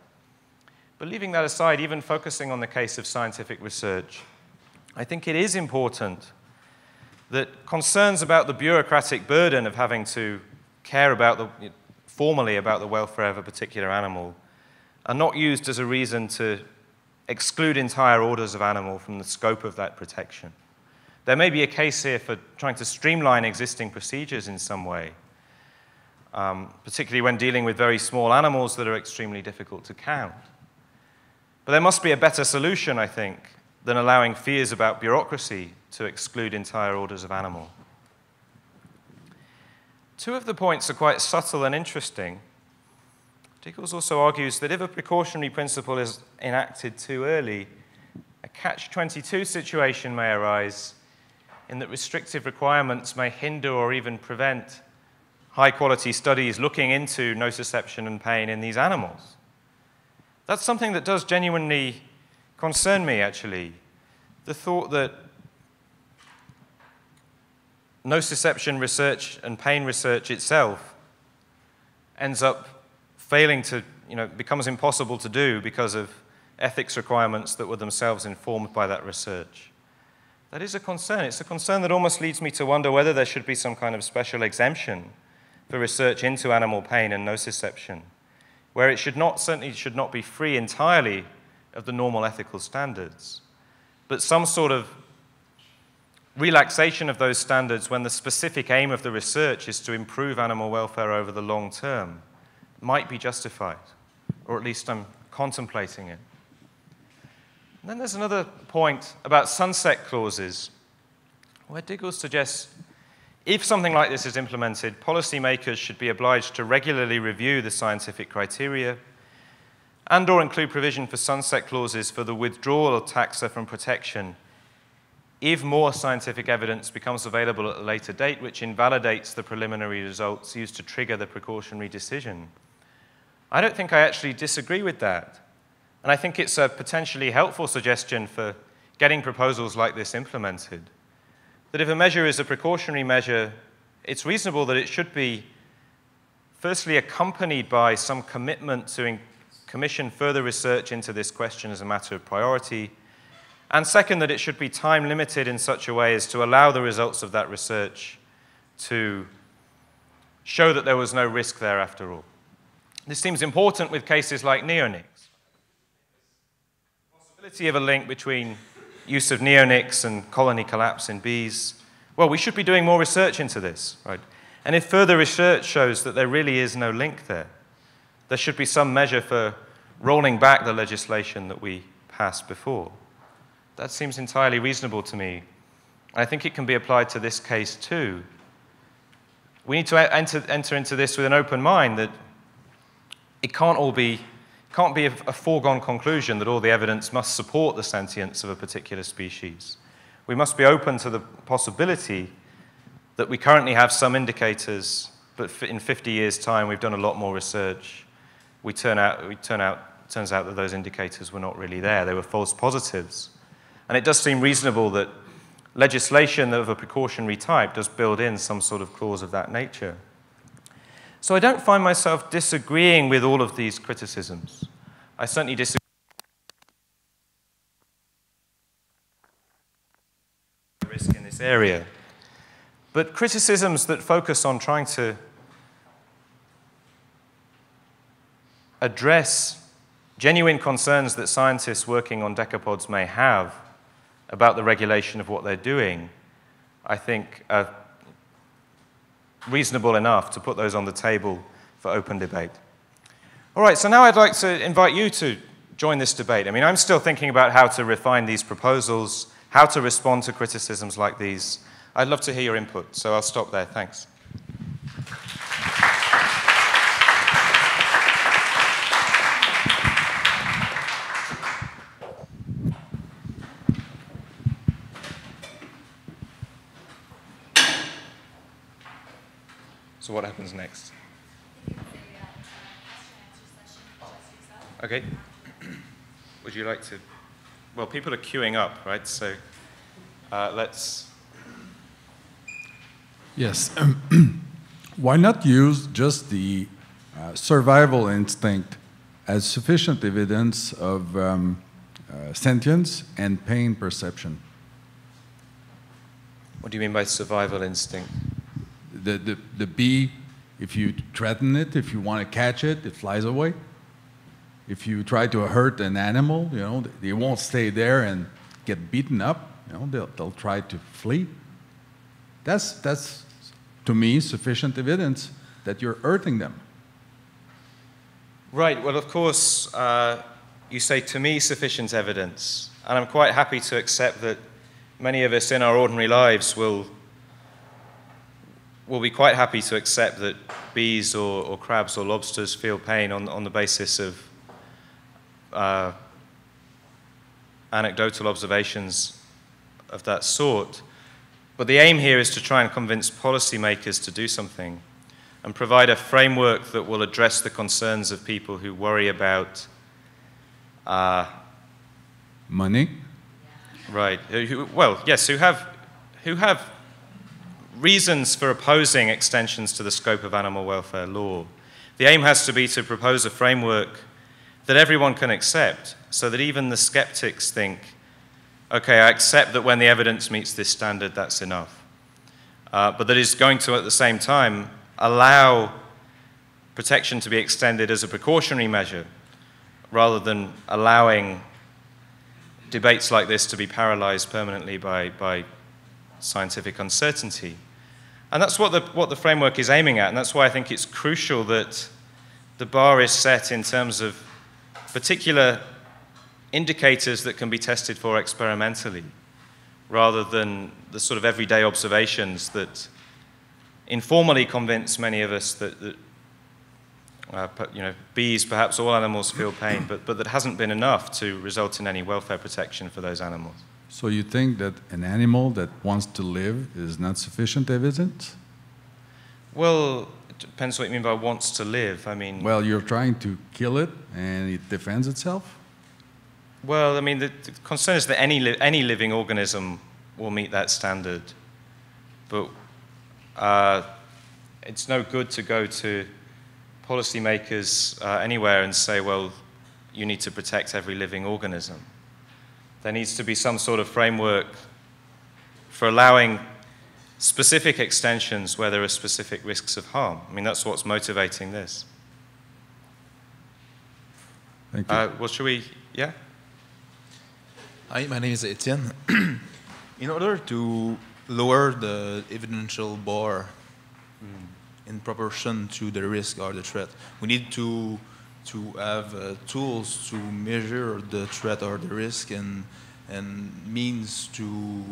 But leaving that aside, even focusing on the case of scientific research, I think it is important that concerns about the bureaucratic burden of having to care about formally about the welfare of a particular animal are not used as a reason to exclude entire orders of animal from the scope of that protection. There may be a case here for trying to streamline existing procedures in some way, particularly when dealing with very small animals that are extremely difficult to count. But there must be a better solution, I think, than allowing fears about bureaucracy to exclude entire orders of animal. Two of the points are quite subtle and interesting. Diggles also argues that if a precautionary principle is enacted too early, a catch-22 situation may arise in that restrictive requirements may hinder or even prevent high-quality studies looking into nociception and pain in these animals. That's something that does genuinely concern me, actually. The thought that nociception research and pain research itself ends up failing to, becomes impossible to do because of ethics requirements that were themselves informed by that research. That is a concern. It's a concern that almost leads me to wonder whether there should be some kind of special exemption for research into animal pain and nociception, where it should not, certainly should not be free entirely of the normal ethical standards, but some sort of relaxation of those standards when the specific aim of the research is to improve animal welfare over the long term might be justified, or at least I'm contemplating it. And then there's another point about sunset clauses, where Diggles suggests if something like this is implemented, policymakers should be obliged to regularly review the scientific criteria and or include provision for sunset clauses for the withdrawal of taxa from protection if more scientific evidence becomes available at a later date, which invalidates the preliminary results used to trigger the precautionary decision. I don't think I actually disagree with that. And I think it's a potentially helpful suggestion for getting proposals like this implemented. That if a measure is a precautionary measure, it's reasonable that it should be firstly accompanied by some commitment to commission further research into this question as a matter of priority, and second, that it should be time limited in such a way as to allow the results of that research to show that there was no risk there after all. This seems important with cases like neonics. The possibility of a link between use of neonics and colony collapse in bees. Well, we should be doing more research into this, right? And if further research shows that there really is no link there, there should be some measure for rolling back the legislation that we passed before. That seems entirely reasonable to me. I think it can be applied to this case too. We need to enter into this with an open mind that it can't be a foregone conclusion that all the evidence must support the sentience of a particular species. We must be open to the possibility that we currently have some indicators, but in 50 years' time, we've done a lot more research. It turns out that those indicators were not really there. They were false positives. And it does seem reasonable that legislation of a precautionary type does build in some sort of clause of that nature. So I don't find myself disagreeing with all of these criticisms. I certainly disagree with risk in this area. But criticisms that focus on trying to address genuine concerns that scientists working on decapods may have about the regulation of what they're doing, I think are reasonable enough to put those on the table for open debate. All right, so now I'd like to invite you to join this debate. I mean, I'm still thinking about how to refine these proposals, how to respond to criticisms like these. I'd love to hear your input, so I'll stop there. Thanks. So what happens next? Okay. Would you like to? Well, people are queuing up, right? So let's. Yes. Why not use just the survival instinct as sufficient evidence of sentience and pain perception? What do you mean by survival instinct? The bee, if you threaten it, if you want to catch it, it flies away. If you try to hurt an animal, you know, they won't stay there and get beaten up. You know, they'll try to flee. That's, to me, sufficient evidence that you're hurting them. Right. Well, of course, you say, to me, sufficient evidence. And I'm quite happy to accept that many of us in our ordinary lives will be quite happy to accept that bees or crabs or lobsters feel pain on the basis of anecdotal observations of that sort. But the aim here is to try and convince policymakers to do something and provide a framework that will address the concerns of people who worry about... money? Right. Well, yes, who have reasons for opposing extensions to the scope of animal welfare law. The aim has to be to propose a framework that everyone can accept, so that even the skeptics think, okay, I accept that when the evidence meets this standard, that's enough. But that is going to, at the same time, allow protection to be extended as a precautionary measure, rather than allowing debates like this to be paralyzed permanently by scientific uncertainty. And that's what the framework is aiming at, and that's why I think it's crucial that the bar is set in terms of particular indicators that can be tested for experimentally, rather than the sort of everyday observations that informally convince many of us that bees, perhaps all animals feel pain, but that hasn't been enough to result in any welfare protection for those animals. So you think that an animal that wants to live is not sufficient evidence? Well, it depends what you mean by wants to live. I mean... Well, you're trying to kill it and it defends itself? Well, I mean, the concern is that any living organism will meet that standard. But it's no good to go to policymakers anywhere and say, well, you need to protect every living organism. There needs to be some sort of framework for allowing specific extensions where there are specific risks of harm. I mean, that's what's motivating this. Thank you. Well, should we? Yeah? Hi, my name is Etienne. In order to lower the evidential bar in proportion to the risk or the threat, we need to to have tools to measure the threat or the risk, and means to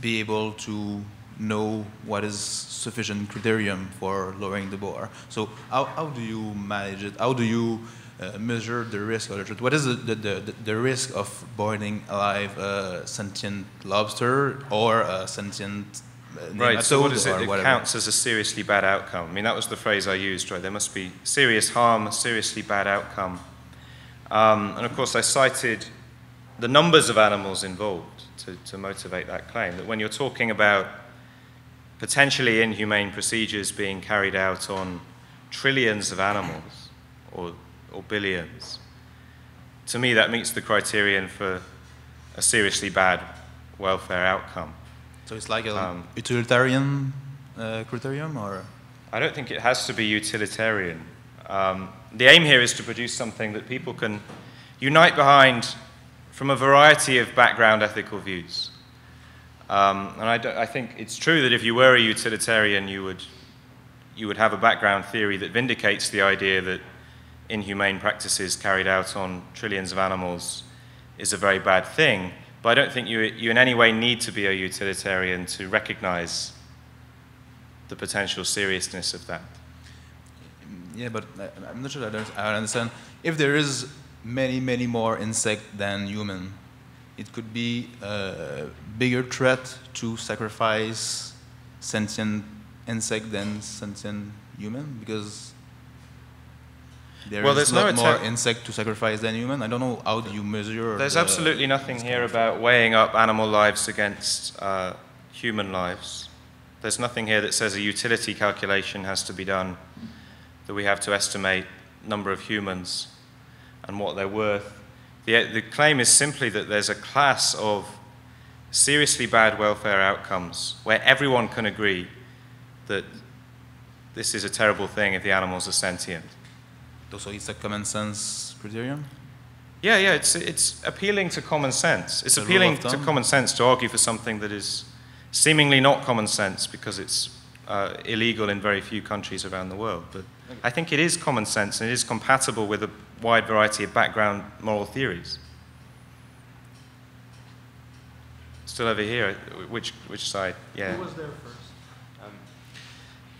be able to know what is sufficient criterion for lowering the bar. So how do you manage it? How do you measure the risk of the threat? What is the risk of boiling alive a sentient lobster or a sentient... Right, so what is it that counts as a seriously bad outcome? I mean, that was the phrase I used, right? There must be serious harm, a seriously bad outcome. And of course, I cited the numbers of animals involved to motivate that claim, that when you're talking about potentially inhumane procedures being carried out on trillions of animals, or billions, to me that meets the criterion for a seriously bad welfare outcome. So it's like a utilitarian criterion, or? I don't think it has to be utilitarian. The aim here is to produce something that people can unite behind from a variety of background ethical views. And I think it's true that if you were a utilitarian, you would have a background theory that vindicates the idea that inhumane practices carried out on trillions of animals is a very bad thing. But I don't think you in any way need to be a utilitarian to recognize the potential seriousness of that. Yeah, but I'm not sure I understand. If there is many, many more insect than human, it could be a bigger threat to sacrifice sentient insect than sentient human, because there's not more insect to sacrifice than human. I don't know, how do you measure? There's absolutely nothing here about weighing up animal lives against human lives. There's nothing here that says a utility calculation has to be done, that we have to estimate number of humans and what they're worth. The claim is simply that there's a class of seriously bad welfare outcomes where everyone can agree that this is a terrible thing if the animals are sentient. So it's a common sense criterion? Yeah, it's appealing to common sense. It's appealing to common sense to argue for something that is seemingly not common sense because it's illegal in very few countries around the world. But okay. I think it is common sense, and it is compatible with a wide variety of background moral theories. Still over here, which side? Yeah. Who was there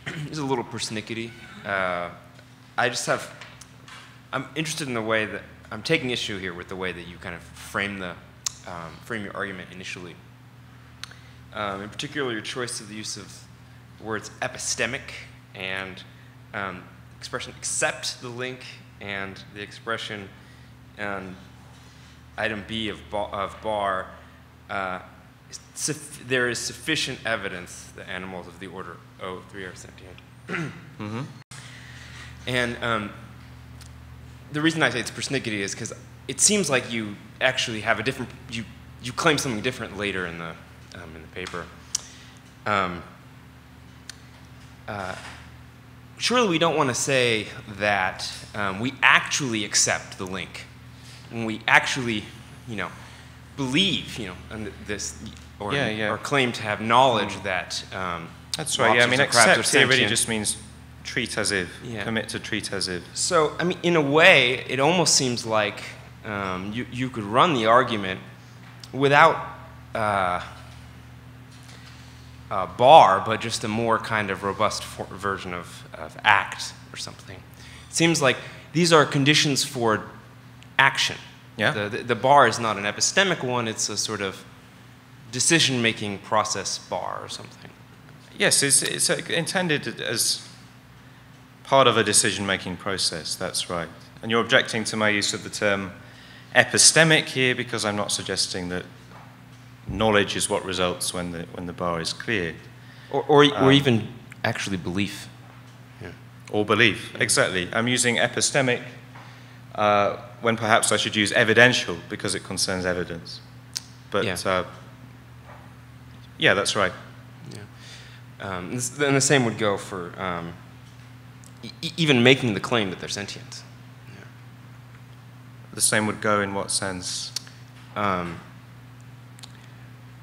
first? There's a little persnickety. I just have... I'm interested in the way that, I'm taking issue here with the way that you kind of frame the, frame your argument initially. In particular, your choice of the use of words epistemic and expression accept the link and the expression item B of bar, there is sufficient evidence that animals of the order O3 are sentient. Mm-hmm. And the reason I say it's persnickety is because it seems like you actually have a different, you claim something different later in the paper. Surely we don't want to say that we actually accept the link, when we actually, believe, in this, or, or claim to have knowledge that. That's right. Yeah, I mean, accept here really just means treat as if, commit to treat as if. So, I mean, in a way, it almost seems like you could run the argument without a bar, but just a more kind of robust version of act or something. It seems like these are conditions for action. Yeah. The bar is not an epistemic one, it's a sort of decision-making process bar or something. Yes, it's intended as part of a decision-making process, that's right. And you're objecting to my use of the term epistemic here because I'm not suggesting that knowledge is what results when the bar is cleared. Or even actually belief. Yeah. Or belief, exactly. I'm using epistemic when perhaps I should use evidential because it concerns evidence. But yeah, that's right. Yeah. And the same would go for even making the claim that they're sentient. Yeah. The same would go in what sense?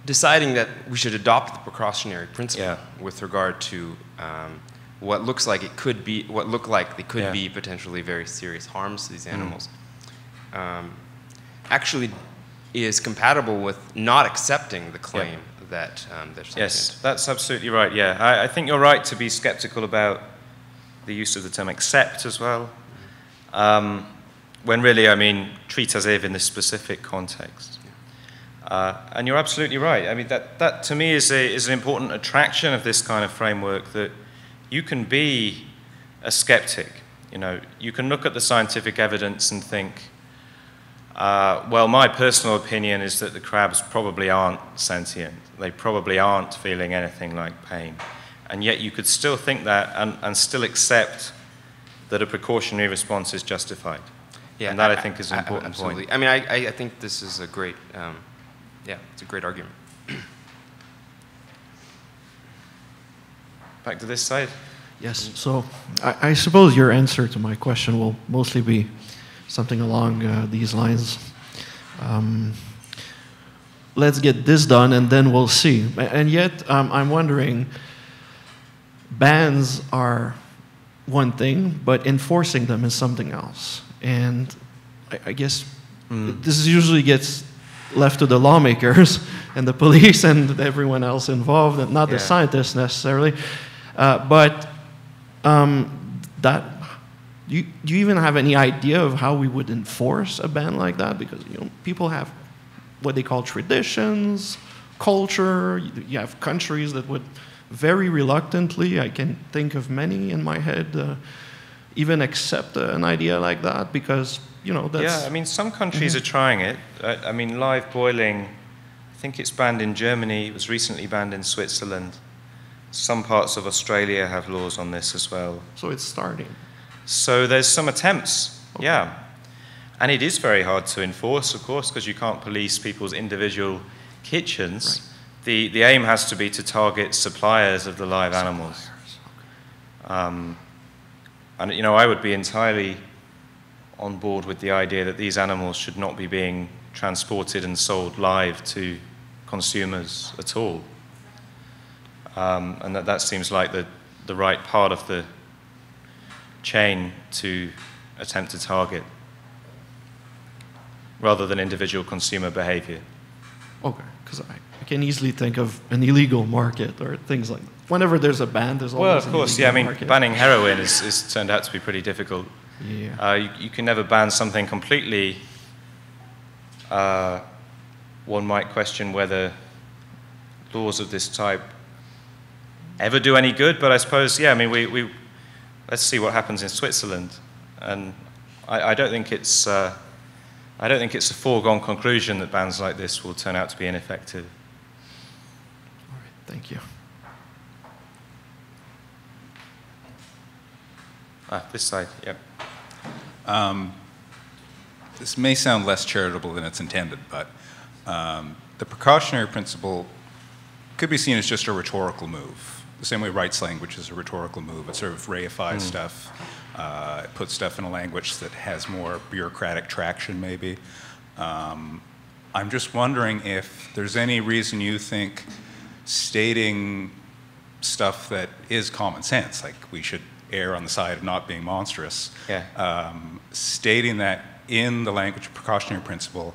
Deciding that we should adopt the precautionary principle with regard to what looks like it could be, what look like they could be potentially very serious harms to these animals, actually is compatible with not accepting the claim that there's something. Yes, that's absolutely right, yeah. I think you're right to be skeptical about the use of the term accept as well, when really, I mean, treat as if in this specific context. And you're absolutely right. I mean, that to me is an important attraction of this kind of framework, that you can be a skeptic. You know, you can look at the scientific evidence and think, well, my personal opinion is that the crabs probably aren't sentient. They probably aren't feeling anything like pain. And yet you could still think that and still accept that a precautionary response is justified. Yeah, and that I think is an important point. I mean, I think this is a great, yeah, it's a great argument. Back to this side. Yes, so I suppose your answer to my question will mostly be something along these lines. Let's get this done and then we'll see. And yet, I'm wondering, bans are one thing, but enforcing them is something else. And I guess this usually gets left to the lawmakers and the police and everyone else involved, and not the scientists necessarily. But do you even have any idea of how we would enforce a ban like that? Because you know, people have what they call traditions, culture. You have countries that would very reluctantly, I can think of many in my head, even accept an idea like that because, you know, that's... Yeah, I mean, some countries are trying it. I mean, live boiling, I think it's banned in Germany. It was recently banned in Switzerland. Some parts of Australia have laws on this as well. So it's starting. So there's some attempts, yeah. And it is very hard to enforce, of course, because you can't police people's individual kitchens. Right. The aim has to be to target suppliers of the live animals. Okay. And, you know, I would be entirely on board with the idea that these animals should not be being transported and sold live to consumers at all. And that seems like the right part of the chain to attempt to target, rather than individual consumer behavior. Okay, because I can easily think of an illegal market or things like that. Whenever there's a ban, there's always an illegal market. Well, of course, yeah, I mean, banning heroin is turned out to be pretty difficult. Yeah. You can never ban something completely. One might question whether laws of this type ever do any good, but I suppose, yeah, I mean, we let's see what happens in Switzerland. And I don't think it's... I don't think it's a foregone conclusion that bans like this will turn out to be ineffective. All right, thank you. Ah, this side, yep. This may sound less charitable than it's intended, but the precautionary principle could be seen as just a rhetorical move. The same way rights language is a rhetorical move. It sort of reifies stuff. It puts stuff in a language that has more bureaucratic traction, maybe. I'm just wondering if there's any reason you think stating stuff that is common sense, like we should err on the side of not being monstrous, stating that in the language of precautionary principle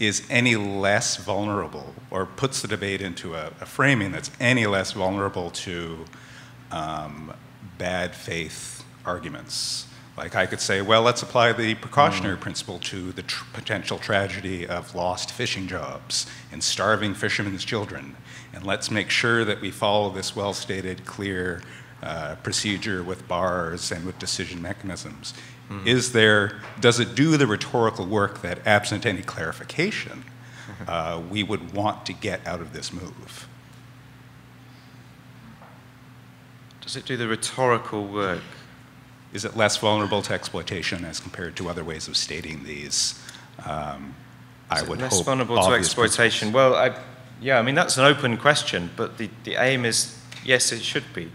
is any less vulnerable, or puts the debate into a framing that's any less vulnerable to bad faith arguments. Like I could say, well, let's apply the precautionary principle to the potential tragedy of lost fishing jobs and starving fishermen's children, and let's make sure that we follow this well-stated, clear procedure with bars and with decision mechanisms. Is there, does it do the rhetorical work that, absent any clarification, we would want to get out of this move? Does it do the rhetorical work? Is it less vulnerable to exploitation as compared to other ways of stating these? I would hope less vulnerable to exploitation. Well, yeah, I mean, that's an open question, but the aim is, yes, it should be.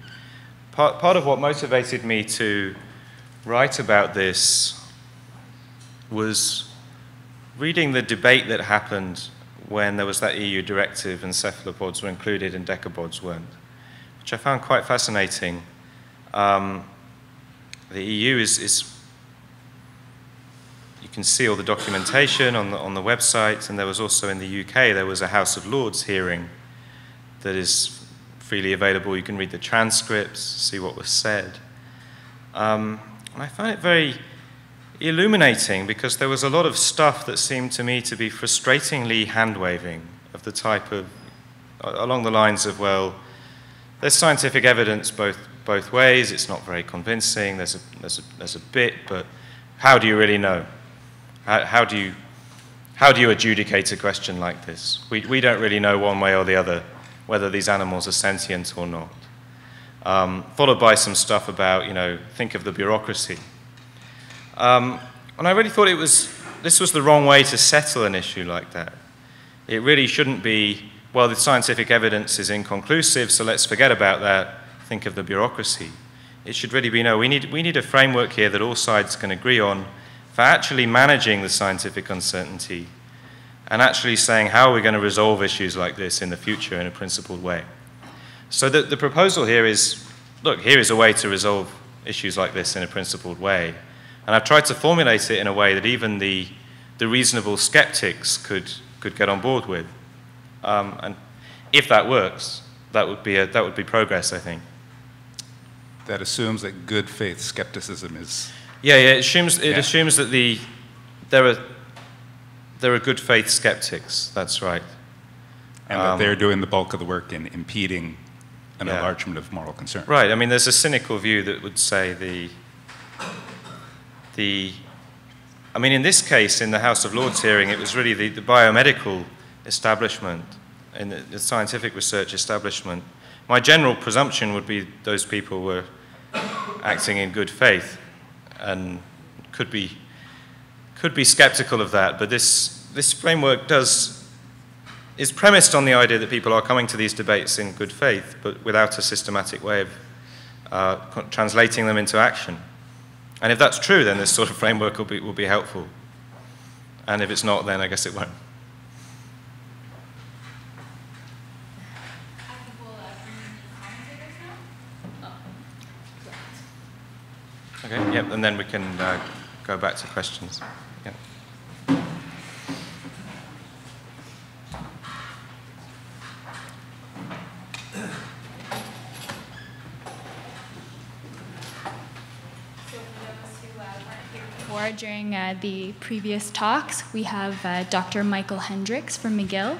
Part of what motivated me to write about this was reading the debate that happened when there was that EU directive and cephalopods were included and decapods weren't, which I found quite fascinating. The EU is you can see all the documentation on the website, and there was also in the UK, there was a House of Lords hearing that is freely available. You can read the transcripts, see what was said. And I found it very illuminating because there was a lot of stuff that seemed to me to be frustratingly hand-waving of the type of, along the lines of, well, there's scientific evidence both ways, it's not very convincing, there's a bit, but how do you really know? How do you adjudicate a question like this? We don't really know one way or the other whether these animals are sentient or not. Followed by some stuff about, you know, think of the bureaucracy. And I really thought this was the wrong way to settle an issue like that. It really shouldn't be, well, the scientific evidence is inconclusive, so let's forget about that, think of the bureaucracy. It should really be, no, we need a framework here that all sides can agree on for actually managing the scientific uncertainty and actually saying how are we going to resolve issues like this in the future in a principled way. So the proposal here is, look, here is a way to resolve issues like this in a principled way. And I've tried to formulate it in a way that even the reasonable skeptics could get on board with. And if that works, that would be progress, I think. That assumes that good faith skepticism is... Yeah, it assumes that there are good faith skeptics, that's right. And that they're doing the bulk of the work in impeding an enlargement of moral concern. Right, I mean, there's a cynical view that would say I mean, in this case, in the House of Lords hearing, it was really the biomedical establishment and the scientific research establishment. My general presumption would be those people were acting in good faith and could be skeptical of that, but this framework is premised on the idea that people are coming to these debates in good faith, but without a systematic way of translating them into action. And if that's true, then this sort of framework will be helpful. And if it's not, then I guess it won't. Okay, yep, and then we can go back to questions. Yep. During the previous talks, we have Dr. Michael Hendricks from McGill,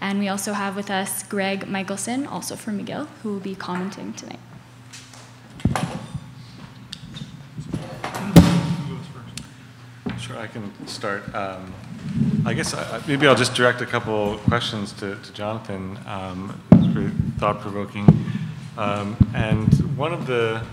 and we also have with us Greg Michelson, also from McGill, who will be commenting tonight. Sure, I can start. I guess maybe I'll just direct a couple questions to Jonathan. It's pretty thought-provoking. And one of the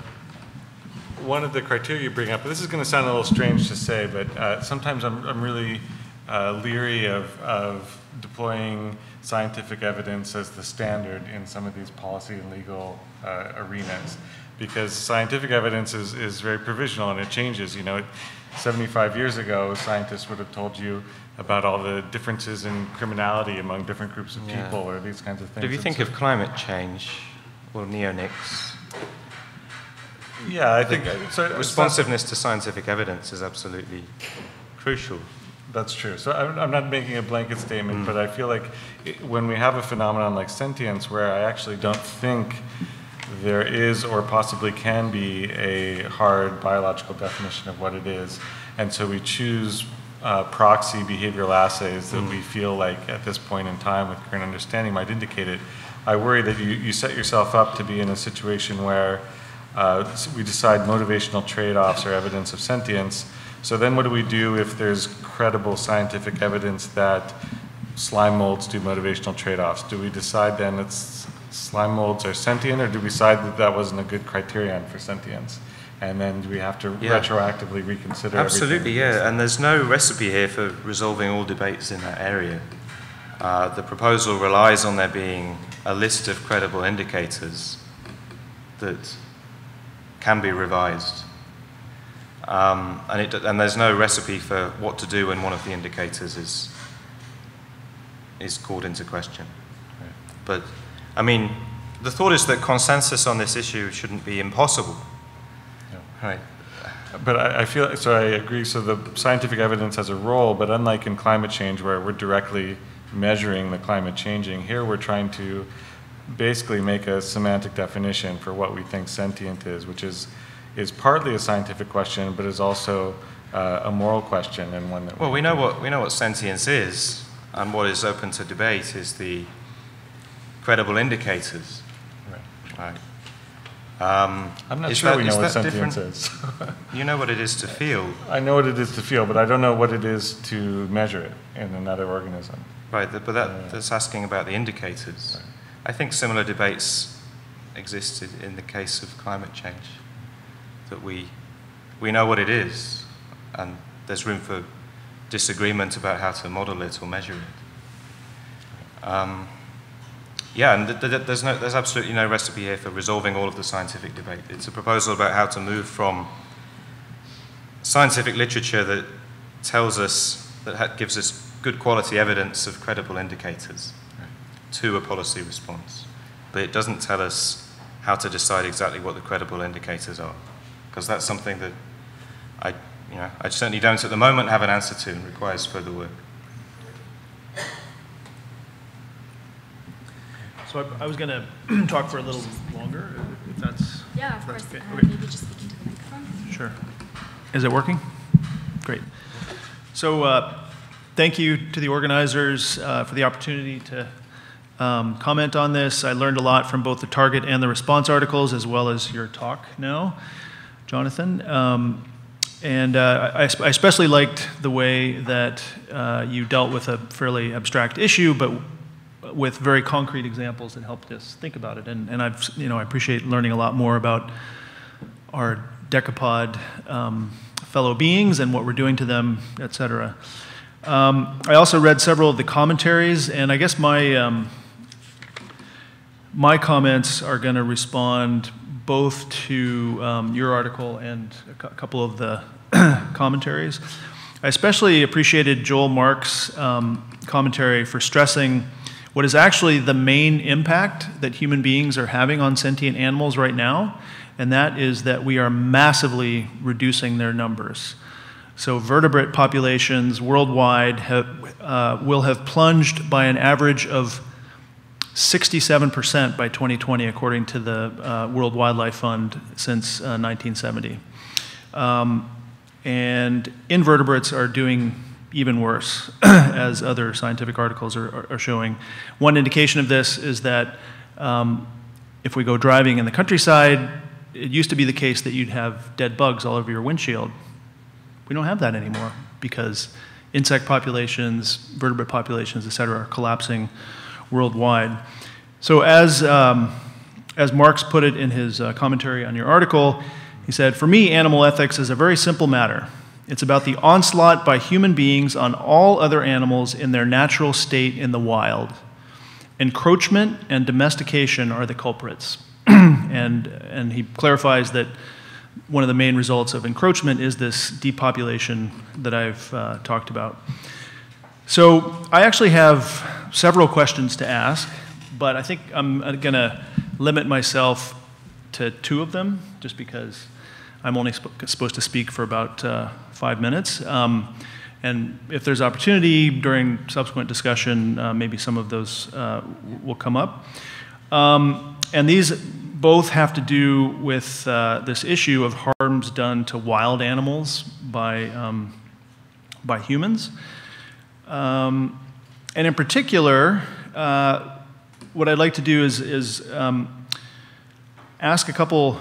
criteria you bring up, this is going to sound a little strange to say, but sometimes I'm really leery of deploying scientific evidence as the standard in some of these policy and legal arenas, because scientific evidence is very provisional and it changes. You know, 75 years ago, scientists would have told you about all the differences in criminality among different groups of people or these kinds of things. But if you think of climate change or neonics, yeah, I think so, responsiveness to scientific evidence is absolutely crucial. That's true. So I'm not making a blanket statement, but I feel like when we have a phenomenon like sentience, where I actually don't think there is or possibly can be a hard biological definition of what it is, and so we choose proxy behavioral assays that we feel like at this point in time with current understanding might indicate it, I worry that you set yourself up to be in a situation where we decide motivational trade-offs are evidence of sentience. So then what do we do if there's credible scientific evidence that slime molds do motivational trade-offs? Do we decide then that slime molds are sentient, or do we decide that that wasn't a good criterion for sentience? And then do we have to retroactively reconsider everything? Absolutely, yeah. And there's no recipe here for resolving all debates in that area. The proposal relies on there being a list of credible indicators that can be revised. And there's no recipe for what to do when one of the indicators is called into question. Right. But, I mean, the thought is that consensus on this issue shouldn't be impossible. Right. But I feel, so I agree, so the scientific evidence has a role, but unlike in climate change where we're directly measuring the climate changing, here we're trying to basically make a semantic definition for what we think sentient is, which is partly a scientific question, but is also a moral question, and one that well, we know what sentience is, and what is open to debate is the credible indicators. Right. I'm not sure we know what sentience is. You know what it is to feel. I know what it is to feel, but I don't know what it is to measure it in another organism. Right, but that's asking about the indicators. Right. I think similar debates existed in the case of climate change, that we know what it is, and there's room for disagreement about how to model it or measure it. Yeah, and there's absolutely no recipe here for resolving all of the scientific debate. It's a proposal about how to move from scientific literature that tells us, that gives us good quality evidence of credible indicators, to a policy response. But it doesn't tell us how to decide exactly what the credible indicators are, because that's something that I certainly don't at the moment have an answer to, and requires further work. So I was going to talk for a little longer, if that's... Yeah, of course. Okay. Maybe just speaking to the microphone. Sure. Is it working? Great. So thank you to the organizers for the opportunity to comment on this. I learned a lot from both the target and the response articles, as well as your talk now, Jonathan. And I especially liked the way that you dealt with a fairly abstract issue, but with very concrete examples that helped us think about it. And I've, I appreciate learning a lot more about our decapod fellow beings and what we're doing to them, et cetera. I also read several of the commentaries, and I guess my, my comments are going to respond both to your article and a couple of the commentaries. I especially appreciated Joel Mark's commentary for stressing what is actually the main impact that human beings are having on sentient animals right now, and that is that we are massively reducing their numbers. So vertebrate populations worldwide have, will have plunged by an average of 67% by 2020, according to the World Wildlife Fund, since 1970. And invertebrates are doing even worse, as other scientific articles are showing. One indication of this is that if we go driving in the countryside, it used to be the case that you'd have dead bugs all over your windshield. We don't have that anymore because insect populations, vertebrate populations, et cetera, are collapsing worldwide. So as Marx put it in his commentary on your article, he said, "For me, animal ethics is a very simple matter. It's about the onslaught by human beings on all other animals in their natural state in the wild. Encroachment and domestication are the culprits." and he clarifies that one of the main results of encroachment is this depopulation that I've talked about. So I actually have several questions to ask, but I think I'm going to limit myself to two of them, just because I'm only supposed to speak for about 5 minutes. And if there's opportunity during subsequent discussion, maybe some of those will come up. And these both have to do with this issue of harms done to wild animals by humans. And in particular, what I'd like to do is ask a couple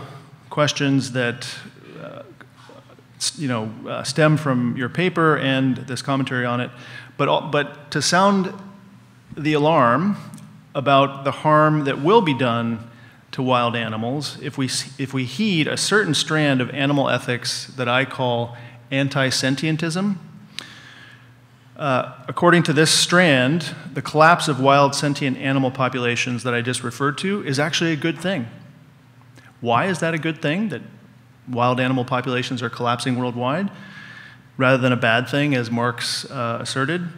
questions that stem from your paper and this commentary on it, but to sound the alarm about the harm that will be done to wild animals if we heed a certain strand of animal ethics that I call anti-sentientism. According to this strand, the collapse of wild sentient animal populations that I just referred to is actually a good thing. Why is that a good thing, that wild animal populations are collapsing worldwide, rather than a bad thing, as Marx asserted?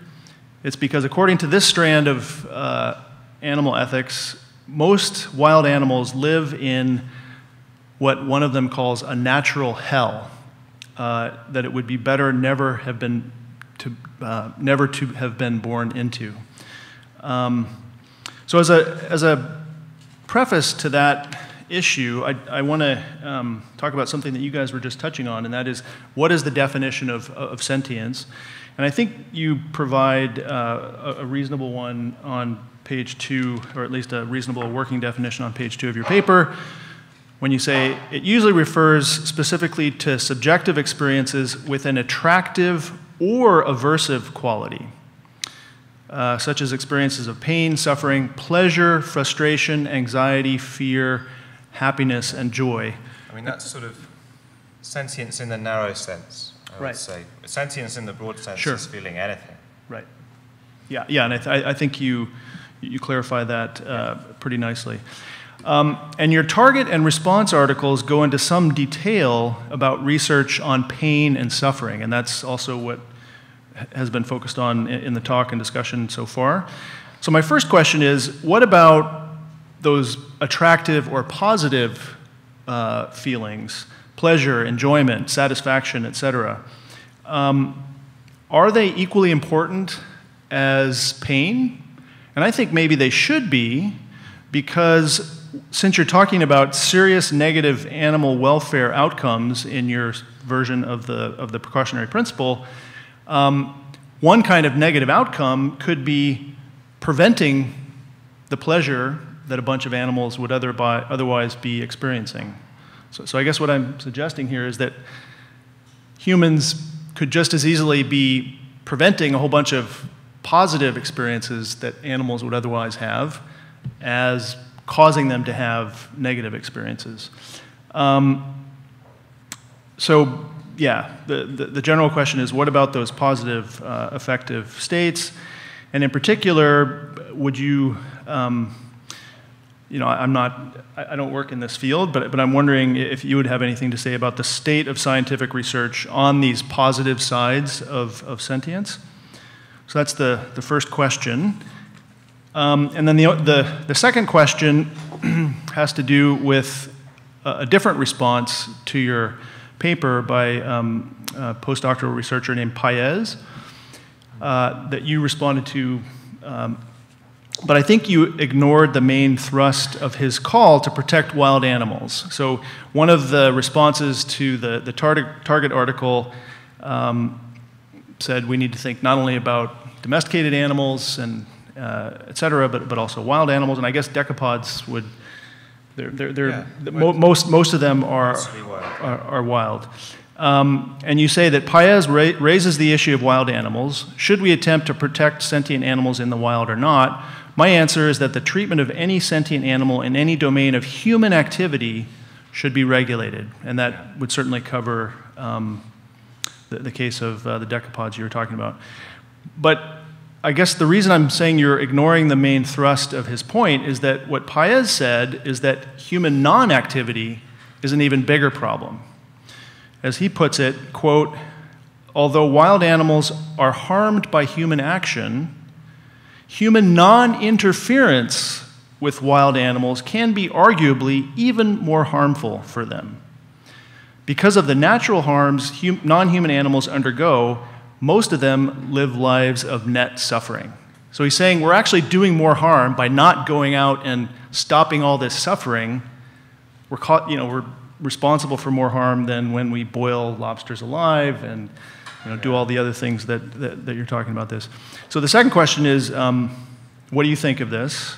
It's because according to this strand of animal ethics, most wild animals live in what one of them calls a natural hell, that it would be better never to have been born into. So as a preface to that issue, I want to talk about something that you guys were just touching on, and that is, what is the definition of sentience? And I think you provide a reasonable one on page 2, or at least a reasonable working definition on page 2 of your paper, when you say it usually refers specifically to subjective experiences with an attractive or aversive quality, such as experiences of pain, suffering, pleasure, frustration, anxiety, fear, happiness, and joy. I mean, that's sort of sentience in the narrow sense, I would say. Sentience in the broad sense is feeling anything. Right. Yeah, yeah, and I think you clarify that pretty nicely. And your target and response articles go into some detail about research on pain and suffering, and that's also what has been focused on in the talk and discussion so far. So my first question is, what about those attractive or positive feelings, pleasure, enjoyment, satisfaction, etc.? Are they equally important as pain? And I think maybe they should be, because since you're talking about serious negative animal welfare outcomes in your version of the precautionary principle, one kind of negative outcome could be preventing the pleasure that a bunch of animals would otherwise be experiencing. So I guess what I'm suggesting here is that humans could just as easily be preventing a whole bunch of positive experiences that animals would otherwise have as causing them to have negative experiences. So yeah, the general question is, what about those positive affective states? And in particular, would you, you know, I don't work in this field, but I'm wondering if you would have anything to say about the state of scientific research on these positive sides of sentience. So that's the first question. And then the second question has to do with a different response to your paper by a postdoctoral researcher named Paez that you responded to, but I think you ignored the main thrust of his call to protect wild animals. So one of the responses to the target article said we need to think not only about domesticated animals and et cetera, but also wild animals, and I guess decapods would, most of them are wild. And you say that Paez raises the issue of wild animals. Should we attempt to protect sentient animals in the wild or not? My answer is that the treatment of any sentient animal in any domain of human activity should be regulated, and that would certainly cover the case of the decapods you were talking about. But I guess the reason I'm saying you're ignoring the main thrust of his point is that what Paez said is that human non-activity is an even bigger problem. As he puts it, quote, although wild animals are harmed by human action, human non-interference with wild animals can be arguably even more harmful for them. Because of the natural harms non-human animals undergo, most of them live lives of net suffering. So he's saying we're actually doing more harm by not going out and stopping all this suffering. We're caught, you know, we're responsible for more harm than when we boil lobsters alive and, you know, do all the other things that you're talking about this. So the second question is, what do you think of this?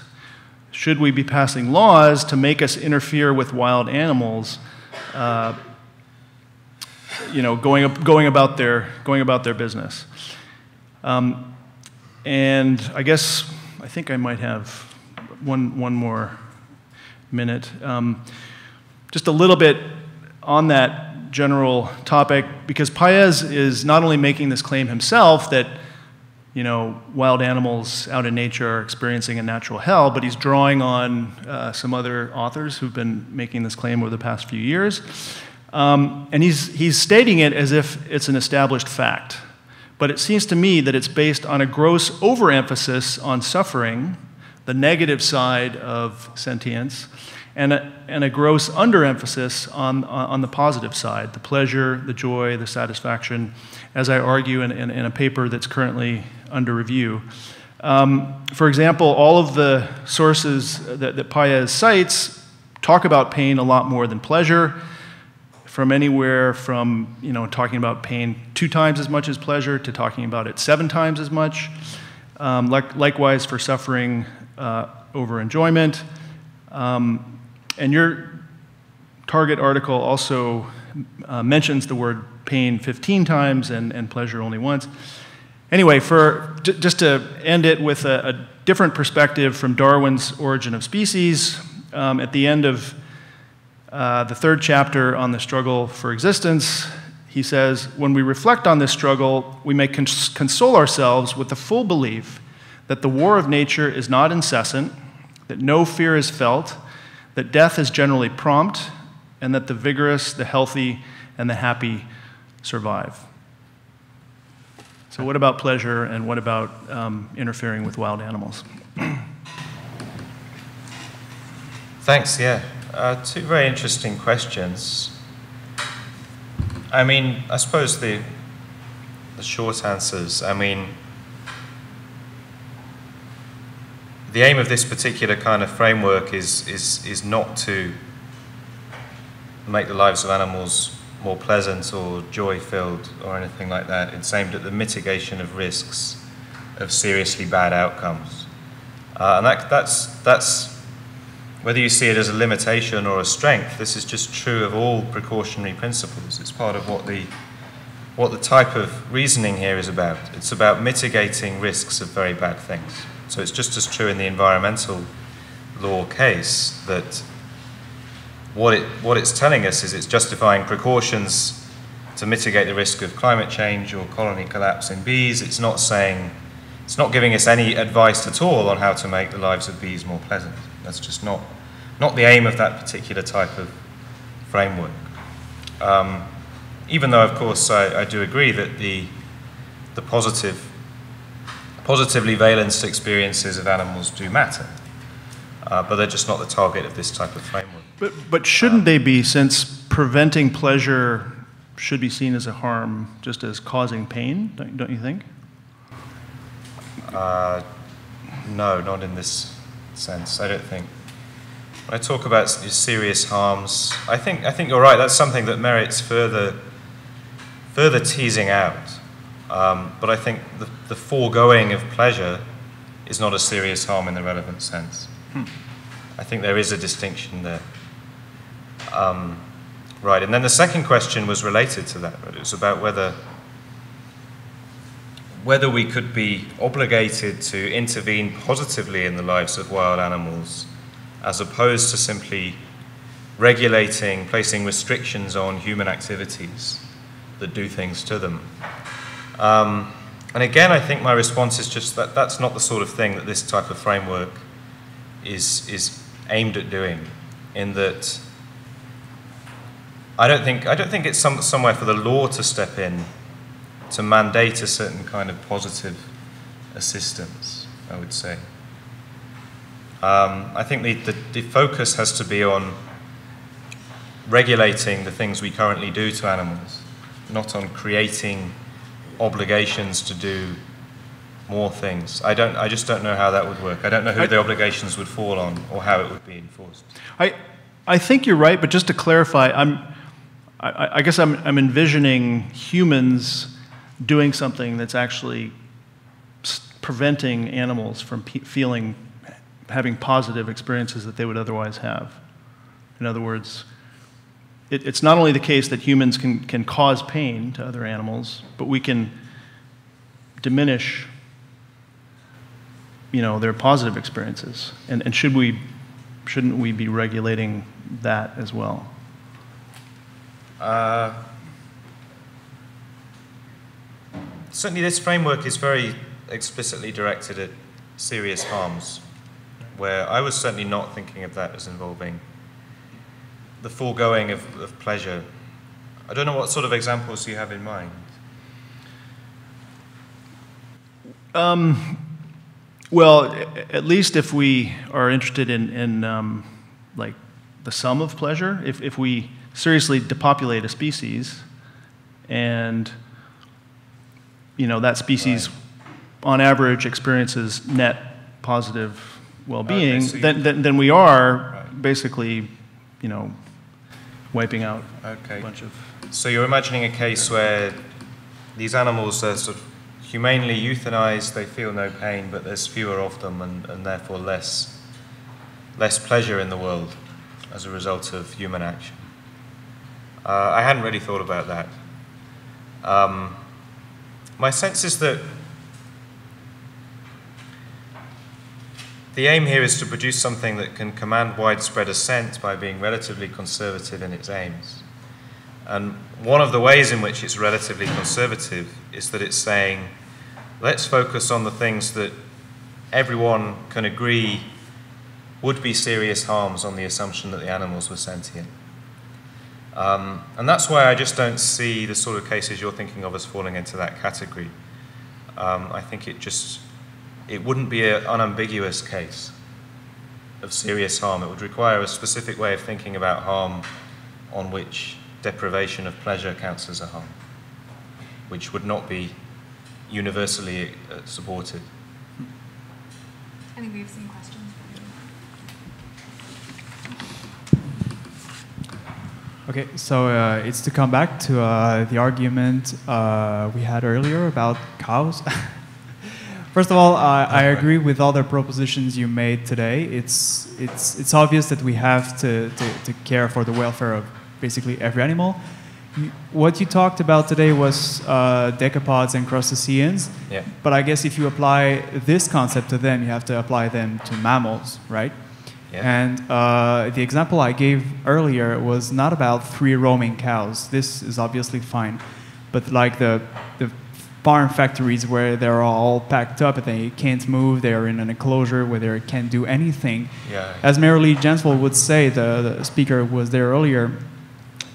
Should we be passing laws to make us interfere with wild animals? You know, going about their business. And I think I might have one more minute. Just a little bit on that general topic, because Paez is not only making this claim himself that, you know, wild animals out in nature are experiencing a natural hell, but he's drawing on some other authors who've been making this claim over the past few years. And he's stating it as if it's an established fact. But it seems to me that it's based on a gross overemphasis on suffering, the negative side of sentience, and a gross underemphasis on the positive side, the pleasure, the joy, the satisfaction, as I argue in a paper that's currently under review. For example, all of the sources that Paez cites talk about pain a lot more than pleasure, from anywhere from, you know, talking about pain 2 times as much as pleasure to talking about it 7 times as much. Likewise for suffering over enjoyment. And your target article also mentions the word pain 15 times and pleasure only once. Anyway, just to end it with a different perspective from Darwin's Origin of Species, at the end of the 3rd chapter on the struggle for existence, he says, "When we reflect on this struggle, we may console ourselves with the full belief that the war of nature is not incessant, that no fear is felt, that death is generally prompt, and that the vigorous, the healthy, and the happy survive." So what about pleasure, and what about interfering with wild animals? Thanks, yeah. 2 very interesting questions. I mean, I suppose the short answers, I mean, the aim of this particular kind of framework is not to make the lives of animals more pleasant or joy-filled or anything like that. It's aimed at the mitigation of risks of seriously bad outcomes. And that's whether you see it as a limitation or a strength, this is just true of all precautionary principles. It's part of what the type of reasoning here is about. It's about mitigating risks of very bad things. So it's just as true in the environmental law case that what it's telling us is it's justifying precautions to mitigate the risk of climate change or colony collapse in bees. It's not saying, it's not giving us any advice at all on how to make the lives of bees more pleasant. That's just not the aim of that particular type of framework. Even though, of course, I do agree that the positively valenced experiences of animals do matter, but they're just not the target of this type of framework. But shouldn't they be, since preventing pleasure should be seen as a harm, just as causing pain, don't you think? No, not in this sense, I don't think. When I talk about serious harms, I think you're right, that's something that merits further teasing out. But I think the foregoing of pleasure is not a serious harm in the relevant sense. I think there is a distinction there. Right, and then the second question was related to that. Right? It was about whether we could be obligated to intervene positively in the lives of wild animals as opposed to simply regulating, placing restrictions on human activities that do things to them. And again, I think my response is just that that's not the sort of thing that this type of framework is aimed at doing, in that I don't think it's somewhere for the law to step in to mandate a certain kind of positive assistance, I would say. I think the focus has to be on regulating the things we currently do to animals, not on creating obligations to do more things. I just don't know how that would work. I don't know who the obligations would fall on or how it would be enforced. I think you're right, but just to clarify, I guess I'm envisioning humans doing something that's actually preventing animals from having positive experiences that they would otherwise have. In other words, it's not only the case that humans can cause pain to other animals, but we can diminish, you know, their positive experiences. And shouldn't we be regulating that as well? Certainly this framework is very explicitly directed at serious harms, where I was certainly not thinking of that as involving the foregoing of pleasure. I don't know what sort of examples you have in mind. Well, at least if we are interested in like the sum of pleasure. If we seriously depopulate a species, and you know that species, right, on average experiences net positive well-being, okay, so then we are, right, basically, you know, wiping out, okay, a bunch of. So you're imagining a case where these animals are sort of humanely euthanized, they feel no pain, but there's fewer of them, and therefore less pleasure in the world as a result of human action. I hadn't really thought about that. My sense is that the aim here is to produce something that can command widespread assent by being relatively conservative in its aims. And one of the ways in which it's relatively conservative is that it's saying, let's focus on the things that everyone can agree would be serious harms on the assumption that the animals were sentient. And that's why I just don't see the sort of cases you're thinking of as falling into that category. I think it wouldn't be an unambiguous case of serious harm. It would require a specific way of thinking about harm on which deprivation of pleasure counts as a harm, which would not be universally supported. I think we have some questions. Okay, so it's to come back to the argument we had earlier about cows. First of all, I agree with all the propositions you made today. It's obvious that we have to care for the welfare of basically every animal. What you talked about today was decapods and crustaceans, yeah, but I guess if you apply this concept to them, you have to apply them to mammals, right? Yeah. And the example I gave earlier was not about free roaming cows. This is obviously fine, but like the farm factories where they're all packed up and they can't move, they're in an enclosure where they can't do anything. Yeah. As Marilee Janswell would say, the speaker was there earlier,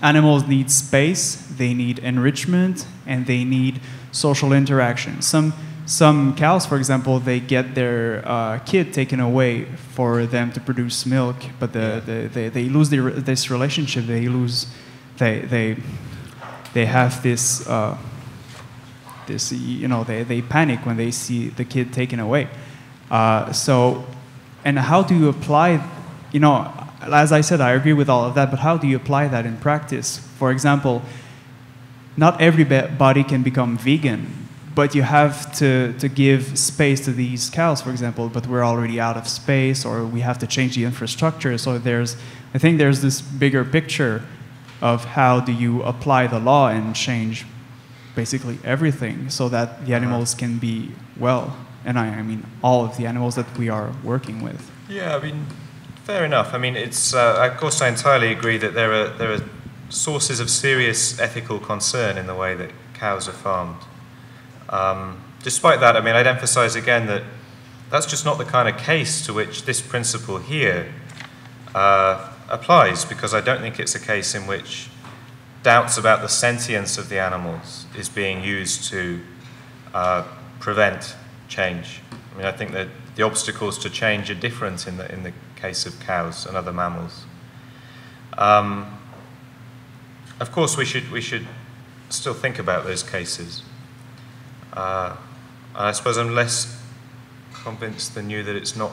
animals need space, they need enrichment, and they need social interaction. Some cows, for example, they get their kid taken away for them to produce milk, but they lose this relationship. They lose, they have this, you know, they panic when they see the kid taken away. So, and how do you apply, you know, as I said, I agree with all of that, but how do you apply that in practice? For example, not everybody can become vegan, but you have to give space to these cows, for example, but we're already out of space, or we have to change the infrastructure. So I think there's this bigger picture of how do you apply the law and change basically everything so that the animals can be well. And I mean, all of the animals that we are working with. Yeah, I mean, fair enough. I mean, it's of course I entirely agree that there are sources of serious ethical concern in the way that cows are farmed. Despite that, I mean, I'd emphasize again that that's just not the kind of case to which this principle here applies, because I don't think it's a case in which doubts about the sentience of the animals is being used to prevent change. I mean, I think that the obstacles to change are different in the case of cows and other mammals. Of course, we should still think about those cases. I suppose I'm less convinced than you that it's not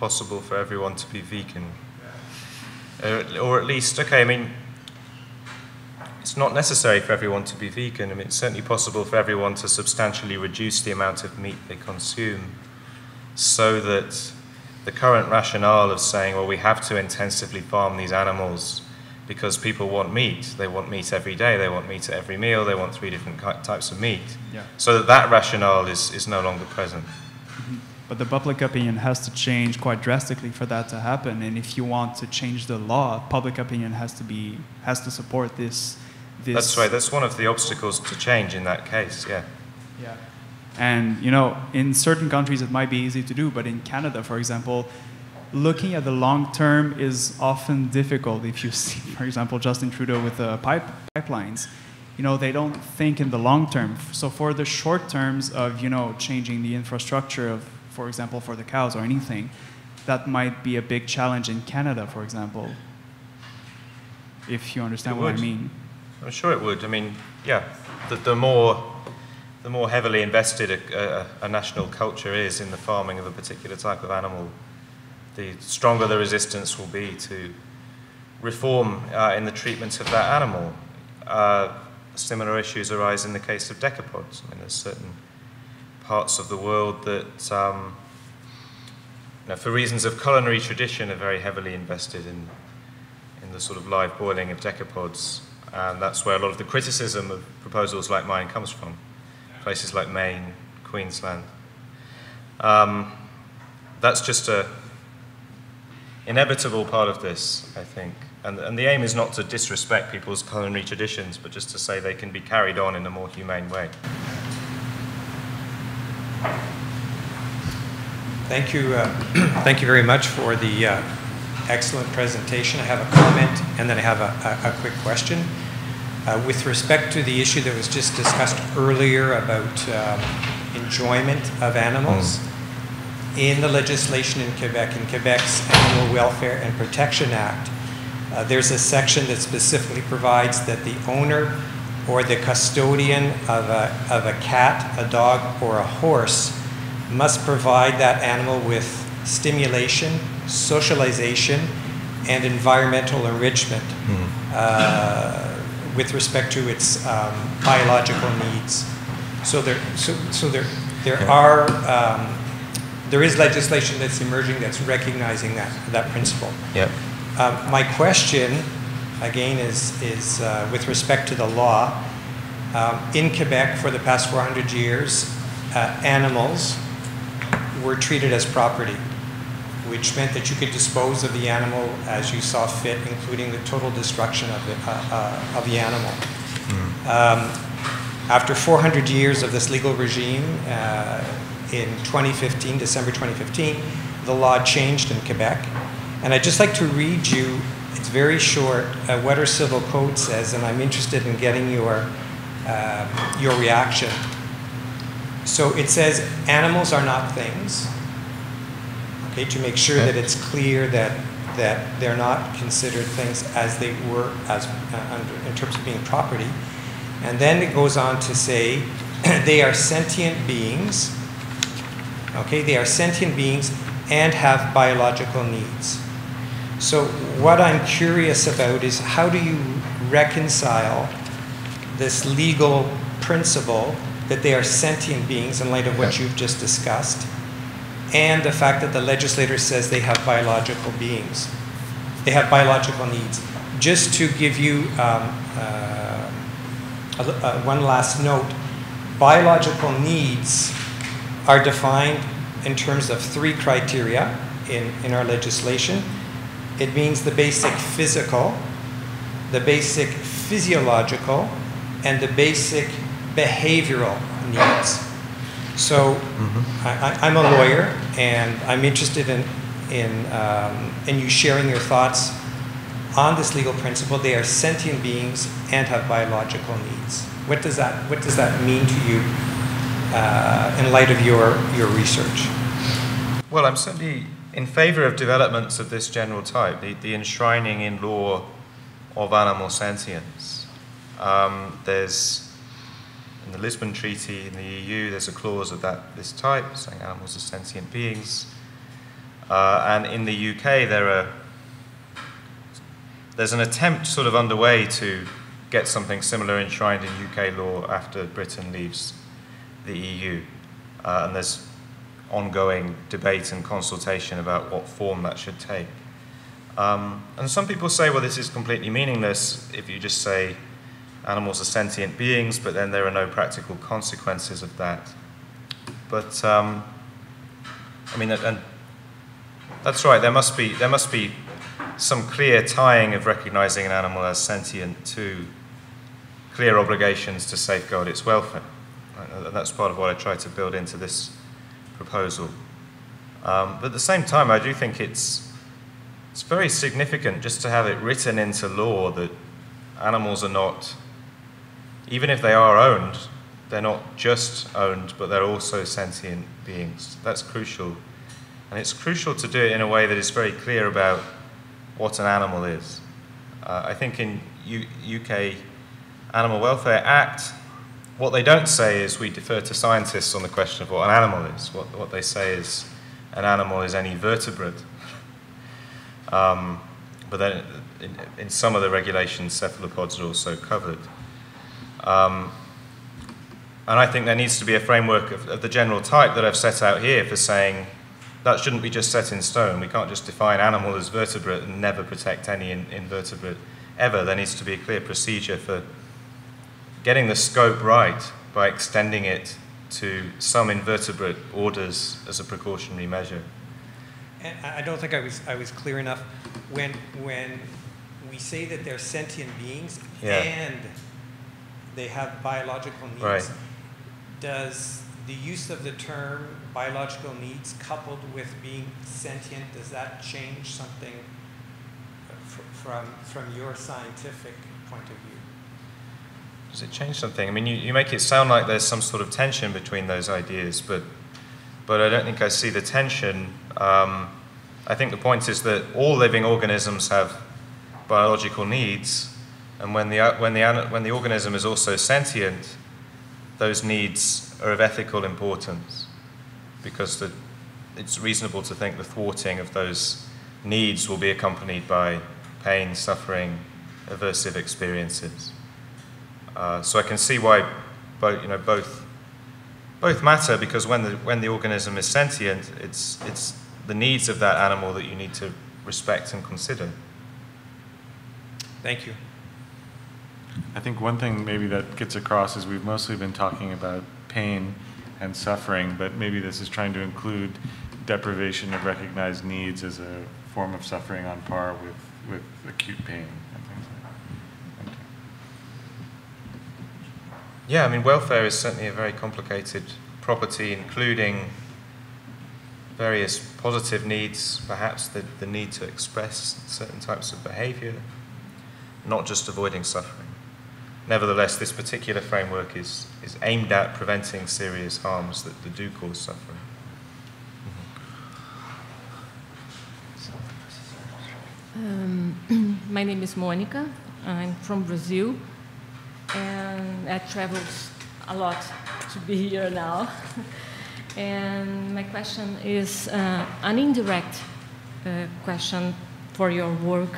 possible for everyone to be vegan, or at least, okay, I mean, it's not necessary for everyone to be vegan. I mean, it's certainly possible for everyone to substantially reduce the amount of meat they consume, so that the current rationale of saying, well, we have to intensively farm these animals because people want meat. They want meat every day. They want meat at every meal. They want 3 different types of meat. Yeah. So that rationale is no longer present. Mm-hmm. But the public opinion has to change quite drastically for that to happen. And if you want to change the law, public opinion has to support this. That's right. That's one of the obstacles to change in that case. Yeah. Yeah. And, you know, in certain countries it might be easy to do, but in Canada, for example, looking at the long term is often difficult. If you see, for example, Justin Trudeau with the pipelines, you know, they don't think in the long term. So for the short terms of, you know, changing the infrastructure of, for example, for the cows or anything, that might be a big challenge in Canada, for example. if you understand what I mean. I'm sure it would. I mean, yeah, the more heavily invested a national culture is in the farming of a particular type of animal, the stronger the resistance will be to reform in the treatment of that animal. Similar issues arise in the case of decapods. I mean, there's certain parts of the world that, you know, for reasons of culinary tradition, are very heavily invested in the sort of live boiling of decapods, and that's where a lot of the criticism of proposals like mine comes from. Places like Maine, Queensland. That's just an inevitable part of this, I think. And the aim is not to disrespect people's culinary traditions, but just to say they can be carried on in a more humane way. Thank you, thank you very much for the excellent presentation. I have a comment, and then I have a quick question. With respect to the issue that was just discussed earlier about enjoyment of animals, in the legislation in Quebec, in Quebec's Animal Welfare and Protection Act, there's a section that specifically provides that the owner or the custodian of a cat, a dog, or a horse must provide that animal with stimulation, socialization, and environmental enrichment with respect to its biological needs. So there is legislation that's emerging that's recognizing that principle. Yep. My question, again, is with respect to the law. In Quebec, for the past 400 years, animals were treated as property, which meant that you could dispose of the animal as you saw fit, including the total destruction of the animal. After 400 years of this legal regime, in December 2015, the law changed in Quebec. And I'd just like to read you, it's very short, what our civil code says, and I'm interested in getting your reaction. So it says, animals are not things, okay, to make sure that it's clear that they're not considered things as they were as in terms of being property. And then it goes on to say, they are sentient beings, okay, they are sentient beings and have biological needs. So what I'm curious about is, how do you reconcile this legal principle that they are sentient beings in light of what you've just discussed, and the fact that the legislator says they have biological beings, they have biological needs? Just to give you one last note, biological needs are defined in terms of three criteria in our legislation. It means the basic physical, the basic physiological, and the basic behavioral needs. So I'm a lawyer, and I'm interested in you sharing your thoughts on this legal principle. They are sentient beings and have biological needs. What does that mean to you in light of your research? Well, I'm certainly in favor of developments of this general type, the enshrining in law of animal sentience. In the Lisbon Treaty in the EU, there's a clause of this type, saying animals are sentient beings. And in the UK, there's an attempt sort of underway to get something similar enshrined in UK law after Britain leaves the EU. And there's ongoing debate and consultation about what form that should take. And some people say, well, this is completely meaningless if you just say animals are sentient beings, but then there are no practical consequences of that. But I mean, and that's right. There must be some clear tying of recognizing an animal as sentient to clear obligations to safeguard its welfare. And that's part of what I try to build into this proposal. But at the same time, I do think it's very significant just to have it written into law that animals are not, even if they are owned, they're not just owned, but they're also sentient beings. That's crucial. And it's crucial to do it in a way that is very clear about what an animal is. I think in UK Animal Welfare Act, what they don't say is we defer to scientists on the question of what an animal is. What they say is an animal is any vertebrate. But then in some of the regulations, cephalopods are also covered. And I think there needs to be a framework of the general type that I've set out here for saying that shouldn't be just set in stone. We can't just define animal as vertebrate and never protect any invertebrate ever. There needs to be a clear procedure for getting the scope right by extending it to some invertebrate orders as a precautionary measure. And I don't think I was clear enough. When we say that they're sentient beings, yeah, and they have biological needs, right, does the use of the term biological needs coupled with being sentient, does that change something from your scientific point of view? Does it change something? I mean, you make it sound like there's some sort of tension between those ideas, but I don't think I see the tension. I think the point is that all living organisms have biological needs, and when the organism is also sentient, those needs are of ethical importance, because it's reasonable to think the thwarting of those needs will be accompanied by pain, suffering, aversive experiences. So I can see why both matter, because when the organism is sentient, it's the needs of that animal that you need to respect and consider. Thank you. I think one thing maybe that gets across is we've mostly been talking about pain and suffering, but maybe this is trying to include deprivation of recognized needs as a form of suffering on par with acute pain and things like that. Okay. Yeah, I mean, welfare is certainly a very complicated property, including various positive needs, perhaps the need to express certain types of behavior, not just avoiding suffering. Nevertheless, this particular framework is aimed at preventing serious harms that do cause suffering. My name is Monica. I'm from Brazil, and I traveled a lot to be here now. And my question is an indirect question for your work.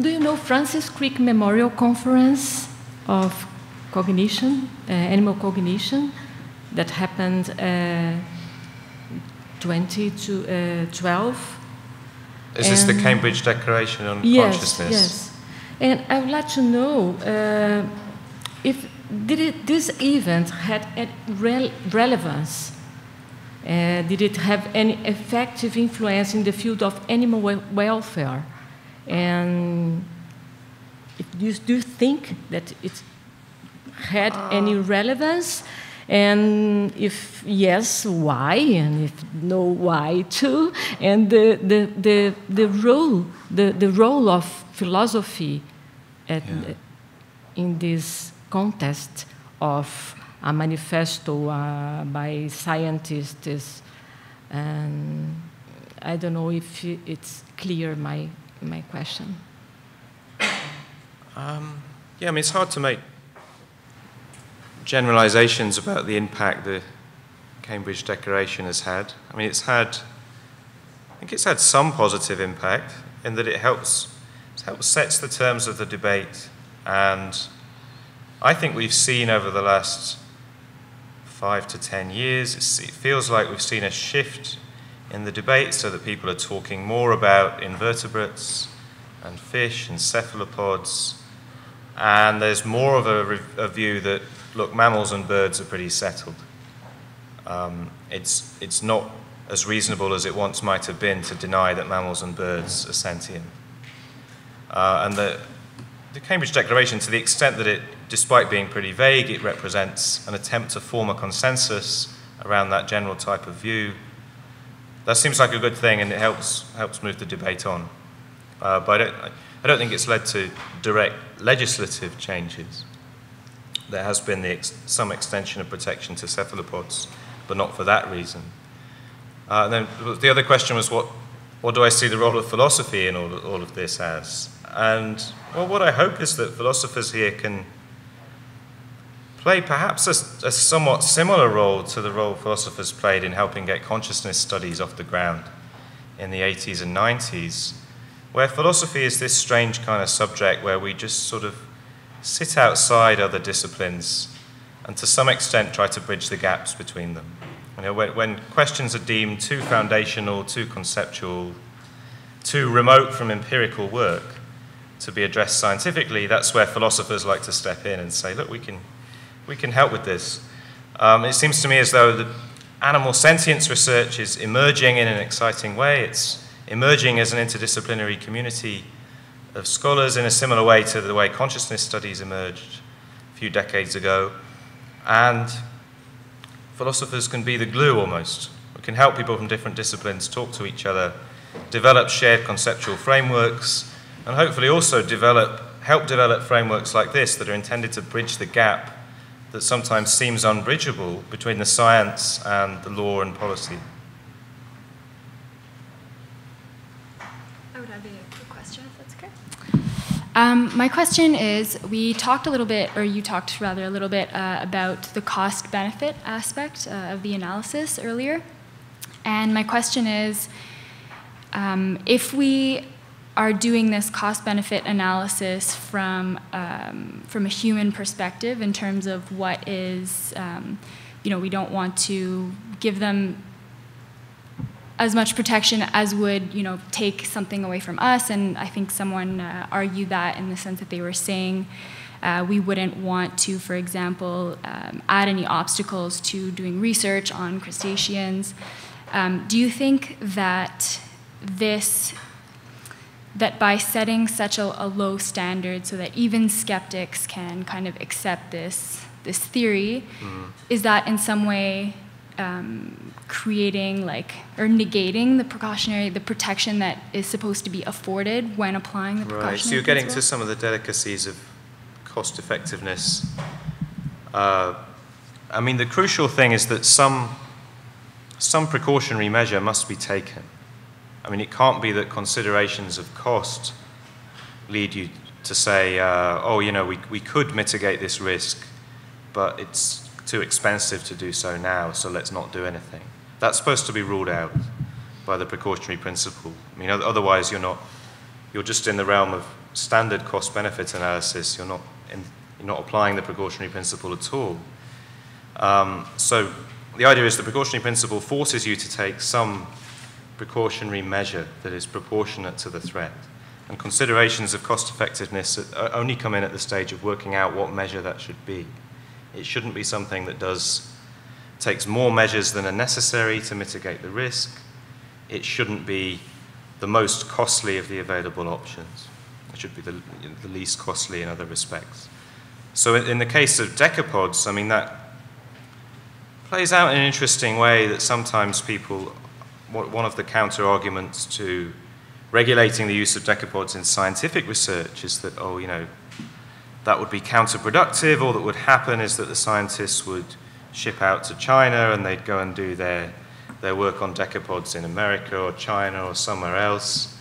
Do you know Francis Crick Memorial Conference of Cognition, Animal Cognition, that happened 2012? Is this the Cambridge Declaration on Consciousness? Yes. And I would like to know if this event had any relevance? Did it have any effective influence in the field of animal welfare? And do you think that it had any relevance? And if yes, why? And if no, why too? And the role of philosophy in this contest of a manifesto by scientists, and I don't know if it's clear my question. Yeah, I mean, it's hard to make generalizations about the impact the Cambridge Declaration has had. I mean, I think it's had some positive impact in that it helps sets the terms of the debate, and I think we've seen over the last 5 to 10 years, it feels like we've seen a shift in the debate so that people are talking more about invertebrates and fish and cephalopods, and there's more of a view that, look, mammals and birds are pretty settled. It's not as reasonable as it once might have been to deny that mammals and birds are sentient. And the Cambridge Declaration, to the extent that it, despite being pretty vague, it represents an attempt to form a consensus around that general type of view. That seems like a good thing, and it helps move the debate on. But I don't think it's led to direct legislative changes. There has been some extension of protection to cephalopods, but not for that reason. And then the other question was what what do I see the role of philosophy in all of this as? And well, what I hope is that philosophers here can play perhaps a somewhat similar role to the role philosophers played in helping get consciousness studies off the ground in the 80s and 90s, where philosophy is this strange kind of subject where we just sort of sit outside other disciplines and to some extent try to bridge the gaps between them. You know, when questions are deemed too foundational, too conceptual, too remote from empirical work to be addressed scientifically, that's where philosophers like to step in and say, look, we can help with this. It seems to me as though the animal sentience research is emerging in an exciting way. It's emerging as an interdisciplinary community of scholars in a similar way to the way consciousness studies emerged a few decades ago. And philosophers can be the glue almost. We can help people from different disciplines talk to each other, develop shared conceptual frameworks, and hopefully also help develop frameworks like this that are intended to bridge the gap that sometimes seems unbridgeable between the science and the law and policy. I would have a question, if that's okay. My question is, we talked a little bit, or you talked rather a little bit about the cost-benefit aspect of the analysis earlier. And my question is, if we are doing this cost-benefit analysis from a human perspective in terms of what is, you know, we don't want to give them as much protection as would, you know, take something away from us. And I think someone argued that in the sense that they were saying we wouldn't want to, for example, add any obstacles to doing research on crustaceans. Do you think that that by setting such a low standard so that even skeptics can kind of accept this theory, is that in some way creating like, or negating the precautionary, the protection that is supposed to be afforded when applying the precautionary principle? So you're getting to some of the delicacies of cost effectiveness. I mean, the crucial thing is that some precautionary measure must be taken. I mean, it can't be that considerations of cost lead you to say, oh, you know, we could mitigate this risk, but it's too expensive to do so now, so let's not do anything. That's supposed to be ruled out by the precautionary principle. I mean, otherwise you're just in the realm of standard cost-benefit analysis. You're not applying the precautionary principle at all. So the idea is the precautionary principle forces you to take some precautionary measure that is proportionate to the threat. And considerations of cost effectiveness only come in at the stage of working out what measure that should be. It shouldn't be something that takes more measures than are necessary to mitigate the risk. It shouldn't be the most costly of the available options. It should be the least costly in other respects. So in the case of decapods, I mean, that plays out in an interesting way that sometimes people. One of the counter-arguments to regulating the use of decapods in scientific research is that, oh, you know, that would be counterproductive. All that would happen is that the scientists would ship out to China and they'd go and do their work on decapods in America or China or somewhere else.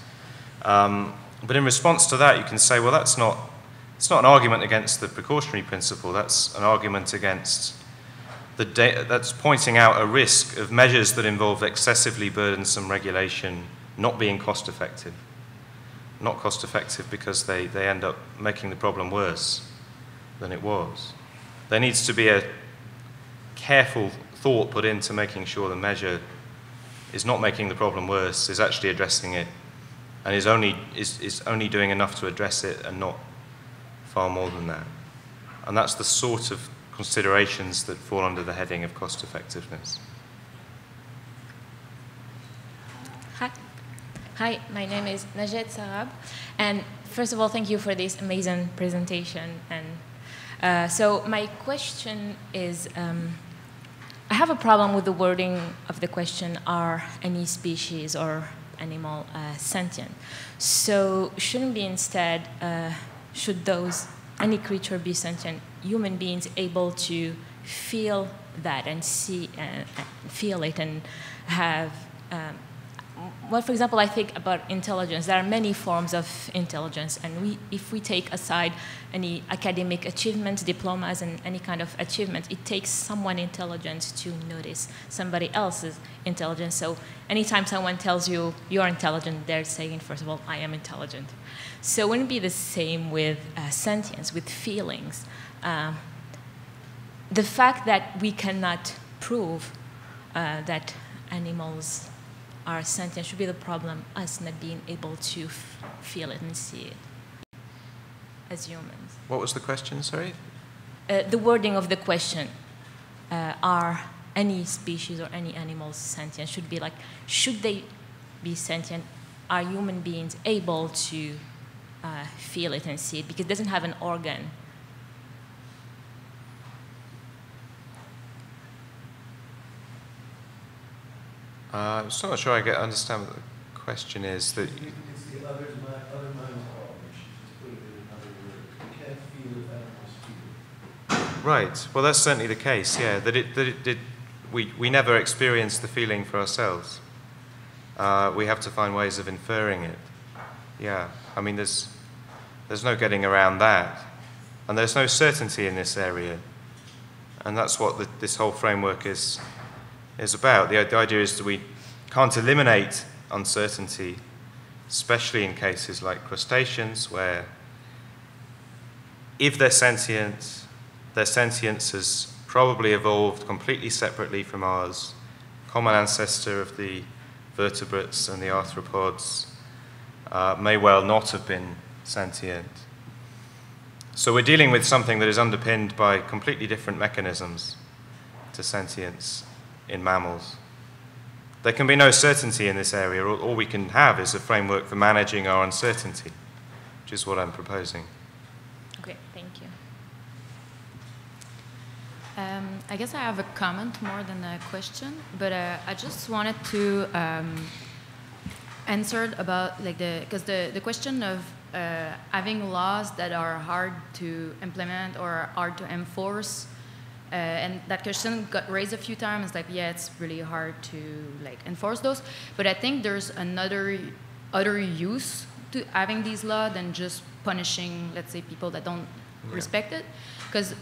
But in response to that, you can say, well, it's not an argument against the precautionary principle. That's an argument against that's pointing out a risk of measures that involve excessively burdensome regulation not being cost effective. Not cost effective because they end up making the problem worse than it was. There needs to be a careful thought put into making sure the measure is not making the problem worse, is actually addressing it, and is only doing enough to address it and not far more than that. And that's the sort of considerations that fall under the heading of cost effectiveness. Hi, my name is Najed Sarab, and first of all, thank you for this amazing presentation. And so my question is, I have a problem with the wording of the question, are any species or animal sentient? So shouldn't be instead, should those, any creature be sentient? Human beings able to feel that and see and feel it and have well, for example, I think about intelligence. There are many forms of intelligence, and if we take aside any academic achievements, diplomas, and any kind of achievement, it takes someone intelligent to notice somebody else's intelligence. So anytime someone tells you you're intelligent, they're saying, first of all, I am intelligent. So wouldn't it be the same with sentience, with feelings? The fact that we cannot prove that animals are sentient should be the problem, us not being able to feel it and see it as humans. What was the question, sorry? The wording of the question, are any species or any animals sentient, should be like, should they be sentient? Are human beings able to feel it and see it? Because it doesn't have an organ. I'm still not sure I understand what the question is. That you can see other minds are, which is just put it in another word. We can't feel if animals feel. Right. Well, that's certainly the case, yeah, we never experience the feeling for ourselves. We have to find ways of inferring it. Yeah. I mean, there's no getting around that. And there's no certainty in this area. And that's what this whole framework is about. The idea is that we can't eliminate uncertainty, especially in cases like crustaceans, where if they're sentient, their sentience has probably evolved completely separately from ours, common ancestor of the vertebrates and the arthropods, may well not have been sentient. So we're dealing with something that is underpinned by completely different mechanisms to sentience in mammals. There can be no certainty in this area. All we can have is a framework for managing our uncertainty, which is what I'm proposing. Okay, thank you. I guess I have a comment more than a question, but I just wanted to answer about, like, because the question of having laws that are hard to implement or hard to enforce. And that question got raised a few times, like, yeah, it's really hard to, like, enforce those. But I think there's other use to having these laws than just punishing, let's say, people that don't respect it. Because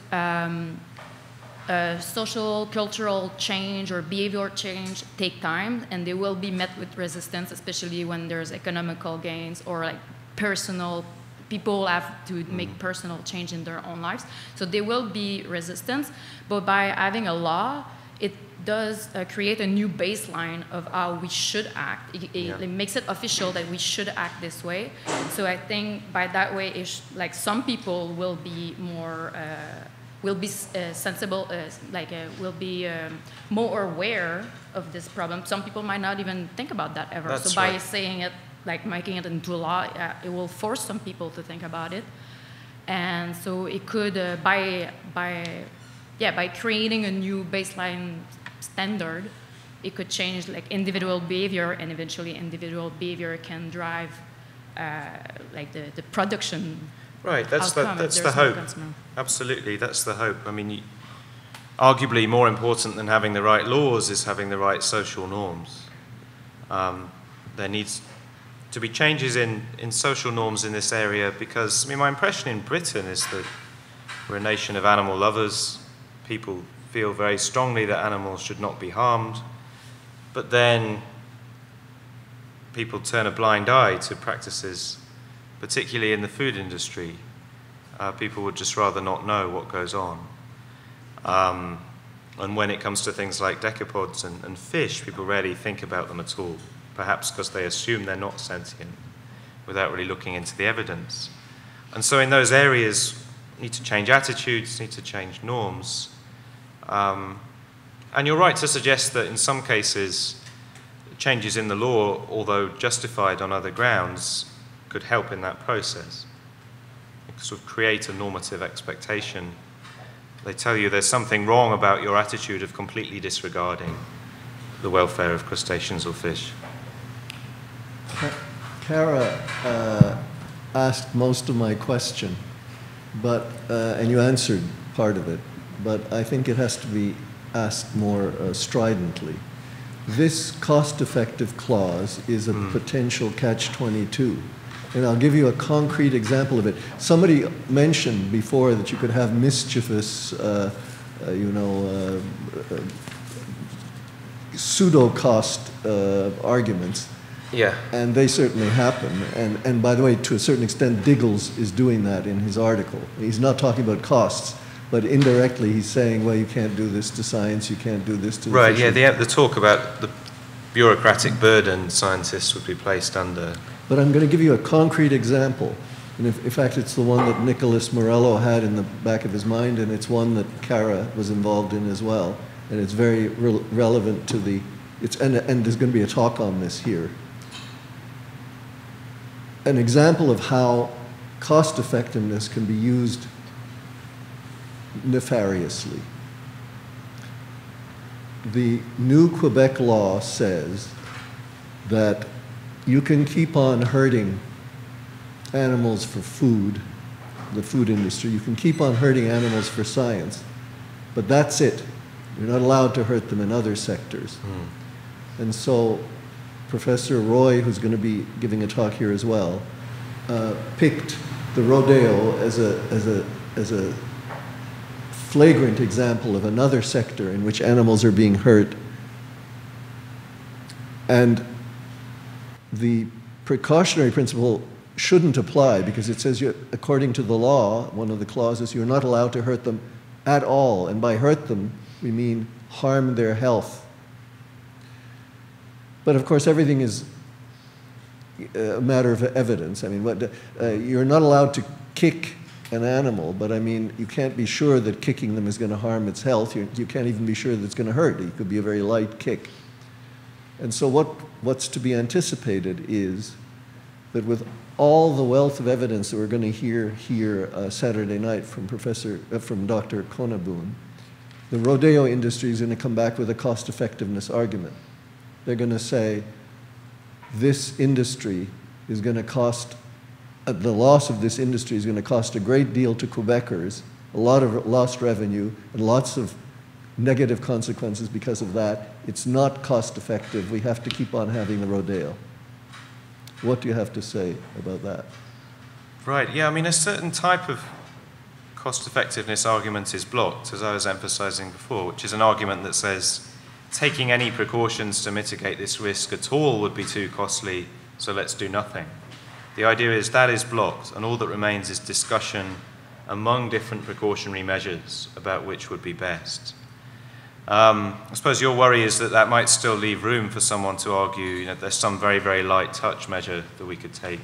social, cultural change or behavior change take time, and they will be met with resistance, especially when there's economical gains or, like, personal change. People have to make personal change in their own lives. So there will be resistance, but by having a law, it does create a new baseline of how we should act. It makes it official that we should act this way. So I think by that way, like, some people will be more, sensible, will be more aware of this problem. Some people might not even think about that ever. That's so by saying it, like making it into law, it will force some people to think about it, and so it could by creating a new baseline standard, it could change, like, individual behavior, and eventually individual behavior can drive like the production. Right, that's the hope. Absolutely, that's the hope. I mean, arguably more important than having the right laws is having the right social norms. There needs to be changes in social norms in this area, because, I mean, my impression in Britain is that we're a nation of animal lovers. People feel very strongly that animals should not be harmed, but then people turn a blind eye to practices, particularly in the food industry. People would just rather not know what goes on. And when it comes to things like decapods and fish, people rarely think about them at all. Perhaps because they assume they're not sentient without really looking into the evidence. And so in those areas, we need to change attitudes, need to change norms. And you're right to suggest that in some cases, changes in the law, although justified on other grounds, could help in that process. It sort of create a normative expectation. They tell you there's something wrong about your attitude of completely disregarding the welfare of crustaceans or fish. Cara asked most of my question, but and you answered part of it, but I think it has to be asked more stridently. this cost-effective clause is a potential catch-22. And I'll give you a concrete example of it. Somebody mentioned before that you could have mischievous, pseudo-cost arguments. Yeah. And they certainly happen. And by the way, to a certain extent, Diggles is doing that in his article. He's not talking about costs, but indirectly he's saying, well, you can't do this to science, you can't do this to... Right, yeah, the talk about the bureaucratic burden scientists would be placed under... But I'm going to give you a concrete example. And if, in fact, it's the one that Nicholas Morello had in the back of his mind, and it's one that Cara was involved in as well. And it's very relevant to the... And there's going to be a talk on this here. An example of how cost-effectiveness can be used nefariously. The new Quebec law says that you can keep on herding animals for food, the food industry. You can keep on herding animals for science, but that's it. You're not allowed to hurt them in other sectors. And so Professor Roy, who's going to be giving a talk here as well, picked the rodeo as a flagrant example of another sector in which animals are being hurt. And the precautionary principle shouldn't apply because it says, according to the law, one of the clauses, you're not allowed to hurt them at all. And by hurt them, we mean harm their health. But of course, everything is a matter of evidence. I mean, you're not allowed to kick an animal, but I mean, you can't be sure that kicking them is going to harm its health. You can't even be sure that it's going to hurt. It could be a very light kick. And so what's to be anticipated is that with all the wealth of evidence that we're going to hear here Saturday night from Dr. Conaboon, the rodeo industry is going to come back with a cost-effectiveness argument. They're going to say, this industry is going to cost, the loss of this industry is going to cost a great deal to Quebecers, a lot of lost revenue and lots of negative consequences because of that. It's not cost effective. We have to keep on having the rodeo. What do you have to say about that? Right, yeah, I mean, a certain type of cost effectiveness argument is blocked, as I was emphasizing before, which is an argument that says taking any precautions to mitigate this risk at all would be too costly, so let's do nothing. The idea is that is blocked, and all that remains is discussion among different precautionary measures about which would be best. I suppose your worry is that that might still leave room for someone to argue, you know, there's some very, very light touch measure that we could take.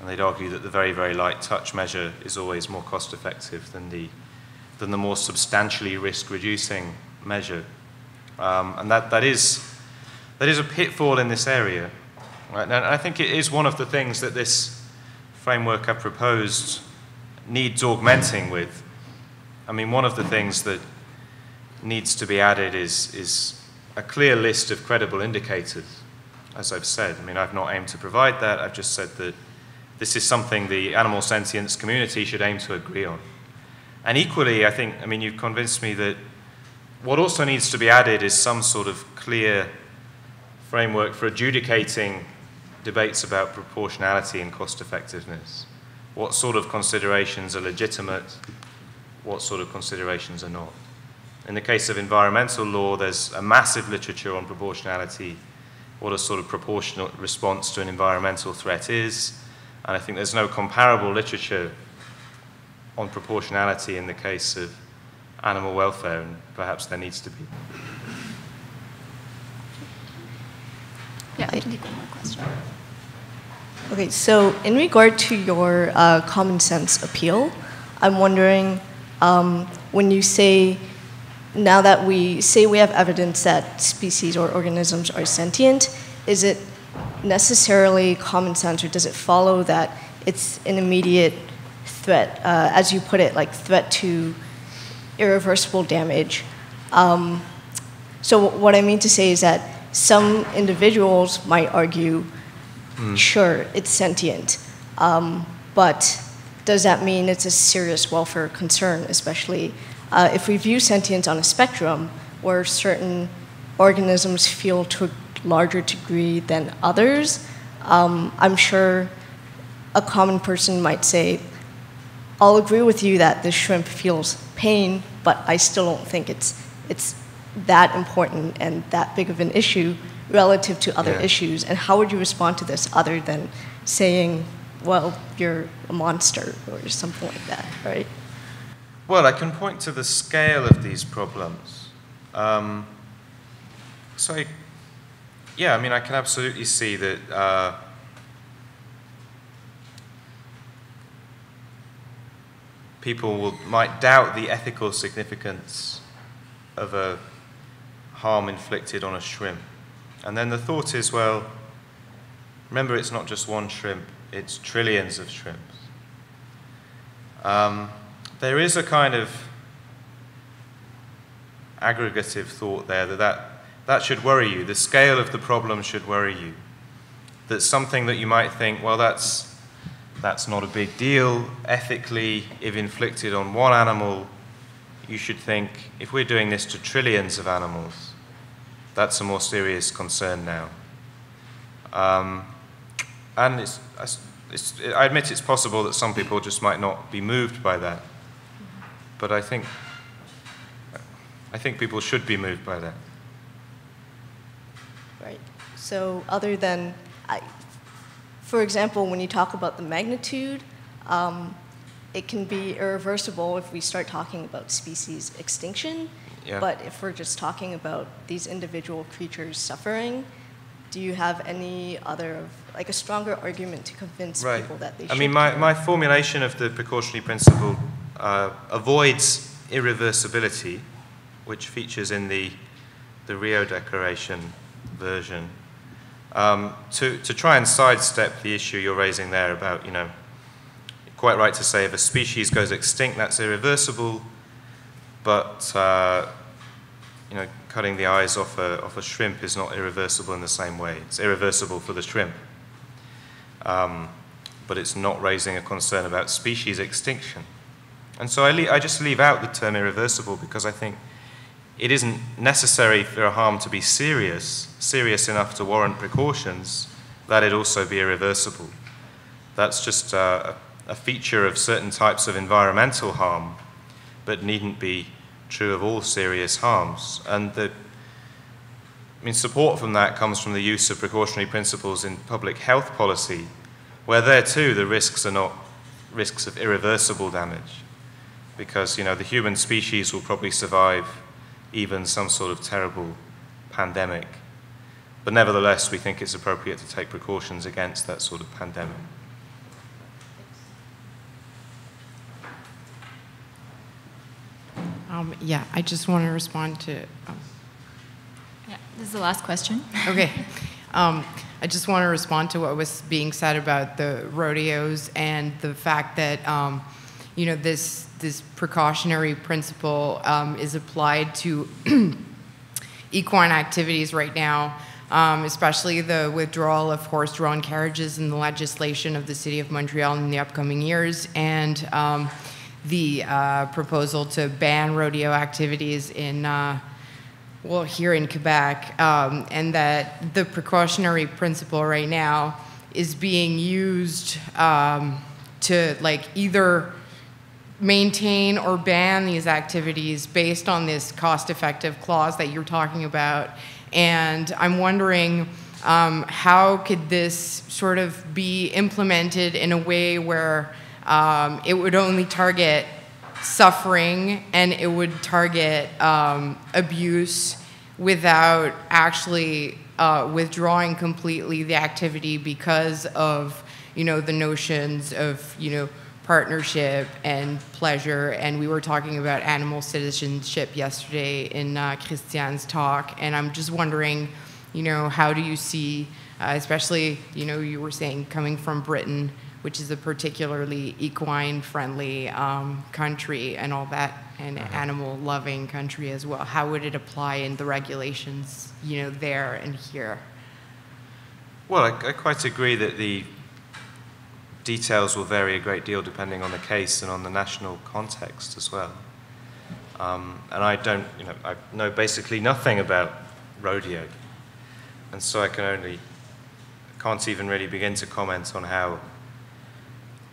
And they'd argue that the very, very light touch measure is always more cost effective than the more substantially risk reducing measure. And that is a pitfall in this area. Right? And I think it is one of the things that this framework I proposed needs augmenting with. I mean, one of the things that needs to be added is a clear list of credible indicators, as I've said. I mean, I've not aimed to provide that. I've just said that this is something the animal sentience community should aim to agree on. And equally, I think, I mean, you've convinced me that what also needs to be added is some sort of clear framework for adjudicating debates about proportionality and cost effectiveness. What sort of considerations are legitimate? What sort of considerations are not? In the case of environmental law, there's a massive literature on proportionality, what a sort of proportional response to an environmental threat is, and I think there's no comparable literature on proportionality in the case of animal welfare, and perhaps there needs to be. Yeah, I can take one more question. Okay, so in regard to your common sense appeal, I'm wondering when you say, now that we say we have evidence that species or organisms are sentient, is it necessarily common sense, or does it follow that it's an immediate threat, as you put it, like threat to irreversible damage? So what I mean to say is that some individuals might argue, sure, it's sentient, but does that mean it's a serious welfare concern, especially if we view sentience on a spectrum where certain organisms feel to a larger degree than others. I'm sure a common person might say, I'll agree with you that this shrimp feels pain, but I still don't think it's that important and that big of an issue relative to other issues. And how would you respond to this other than saying, well, you're a monster or something like that, right? Well, I can point to the scale of these problems. Yeah, I mean, I can absolutely see that people might doubt the ethical significance of a harm inflicted on a shrimp. And then the thought is, well, remember, it's not just one shrimp, it's trillions of shrimps. There is a kind of aggregative thought there that should worry you. The scale of the problem should worry you. That's something that you might think, well, that's not a big deal. Ethically, if inflicted on one animal, you should think, if we're doing this to trillions of animals, that's a more serious concern now. And I admit it's possible that some people just might not be moved by that. But I think people should be moved by that. Right. So other than, for example, when you talk about the magnitude, it can be irreversible if we start talking about species extinction. Yeah. But if we're just talking about these individual creatures suffering, do you have any other, like a stronger argument to convince people that they should? I mean, my formulation of the precautionary principle avoids irreversibility, which features in the Rio Declaration version, to try and sidestep the issue you're raising there about, you know, quite right to say if a species goes extinct, that's irreversible, but, you know, cutting the eyes off a shrimp is not irreversible in the same way. It's irreversible for the shrimp, but it's not raising a concern about species extinction. And so I just leave out the term irreversible because I think it isn't necessary for a harm to be serious enough to warrant precautions, that it also be irreversible. That's just a feature of certain types of environmental harm, but needn't be true of all serious harms. And support from that comes from the use of precautionary principles in public health policy, where there too the risks are not risks of irreversible damage, because, you know, the human species will probably survive even some sort of terrible pandemic. But nevertheless, we think it's appropriate to take precautions against that sort of pandemic. Yeah, I just want to respond to... Yeah, this is the last question. Okay. I just want to respond to what was being said about the rodeos and the fact that, you know, this precautionary principle is applied to equine activities right now, especially the withdrawal of horse-drawn carriages in the legislation of the City of Montreal in the upcoming years, and the proposal to ban rodeo activities in, well, here in Quebec, and that the precautionary principle right now is being used to, like, either maintain or ban these activities based on this cost-effective clause that you're talking about. And I'm wondering how could this sort of be implemented in a way where it would only target suffering and it would target abuse without actually withdrawing completely the activity because of, you know, the notions of, you know, partnership and pleasure. And we were talking about animal citizenship yesterday in Christiane's talk, and I'm just wondering, you know, how do you see, especially, you know, you were saying coming from Britain, which is a particularly equine-friendly country and all that, and animal-loving country as well. How would it apply in the regulations, you know, there and here? Well, I quite agree that the details will vary a great deal depending on the case and on the national context as well. And I don't, you know, I know basically nothing about rodeo. And so I can't even really begin to comment on how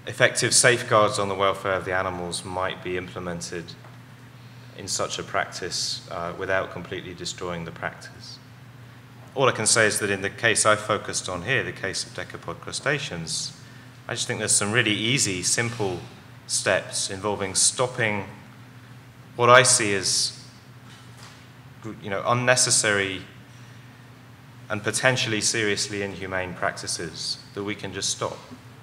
effective safeguards on the welfare of the animals might be implemented in such a practice without completely destroying the practice. All I can say is that in the case I focused on here, the case of decapod crustaceans, I just think there's some really easy, simple steps involving stopping what I see as, you know, unnecessary and potentially seriously inhumane practices that we can just stop.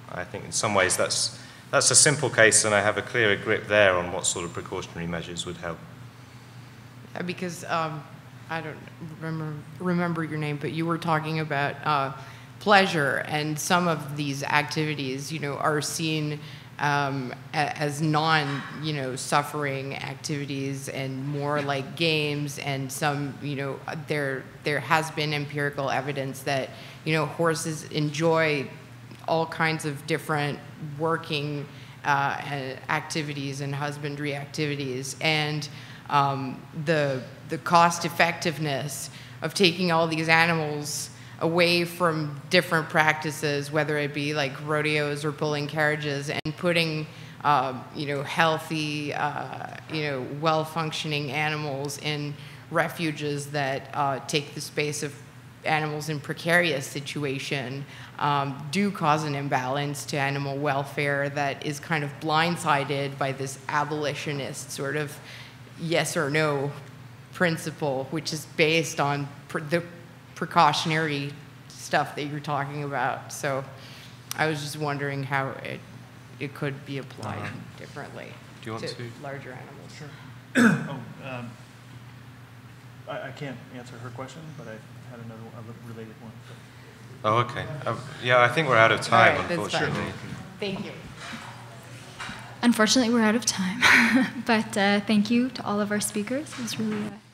I think in some ways that's a simple case, and I have a clearer grip there on what sort of precautionary measures would help. Yeah, because I don't remember your name, but you were talking about pleasure, and some of these activities, you know, are seen as non, you know, suffering activities, and more like games. And some, you know, there has been empirical evidence that, you know, horses enjoy all kinds of different working activities and husbandry activities, and the cost effectiveness of taking all these animals away from different practices, whether it be like rodeos or pulling carriages, and putting you know, healthy, you know, well-functioning animals in refuges that take the space of animals in precarious situation, do cause an imbalance to animal welfare that is kind of blindsided by this abolitionist sort of yes or no principle, which is based on the precautionary stuff that you're talking about. So I was just wondering how it could be applied differently to larger animals. Sure. I can't answer her question, but I had another related one. Oh, okay. Yeah, I think we're out of time, right, unfortunately. Thank you. Unfortunately, we're out of time. But thank you to all of our speakers. It was really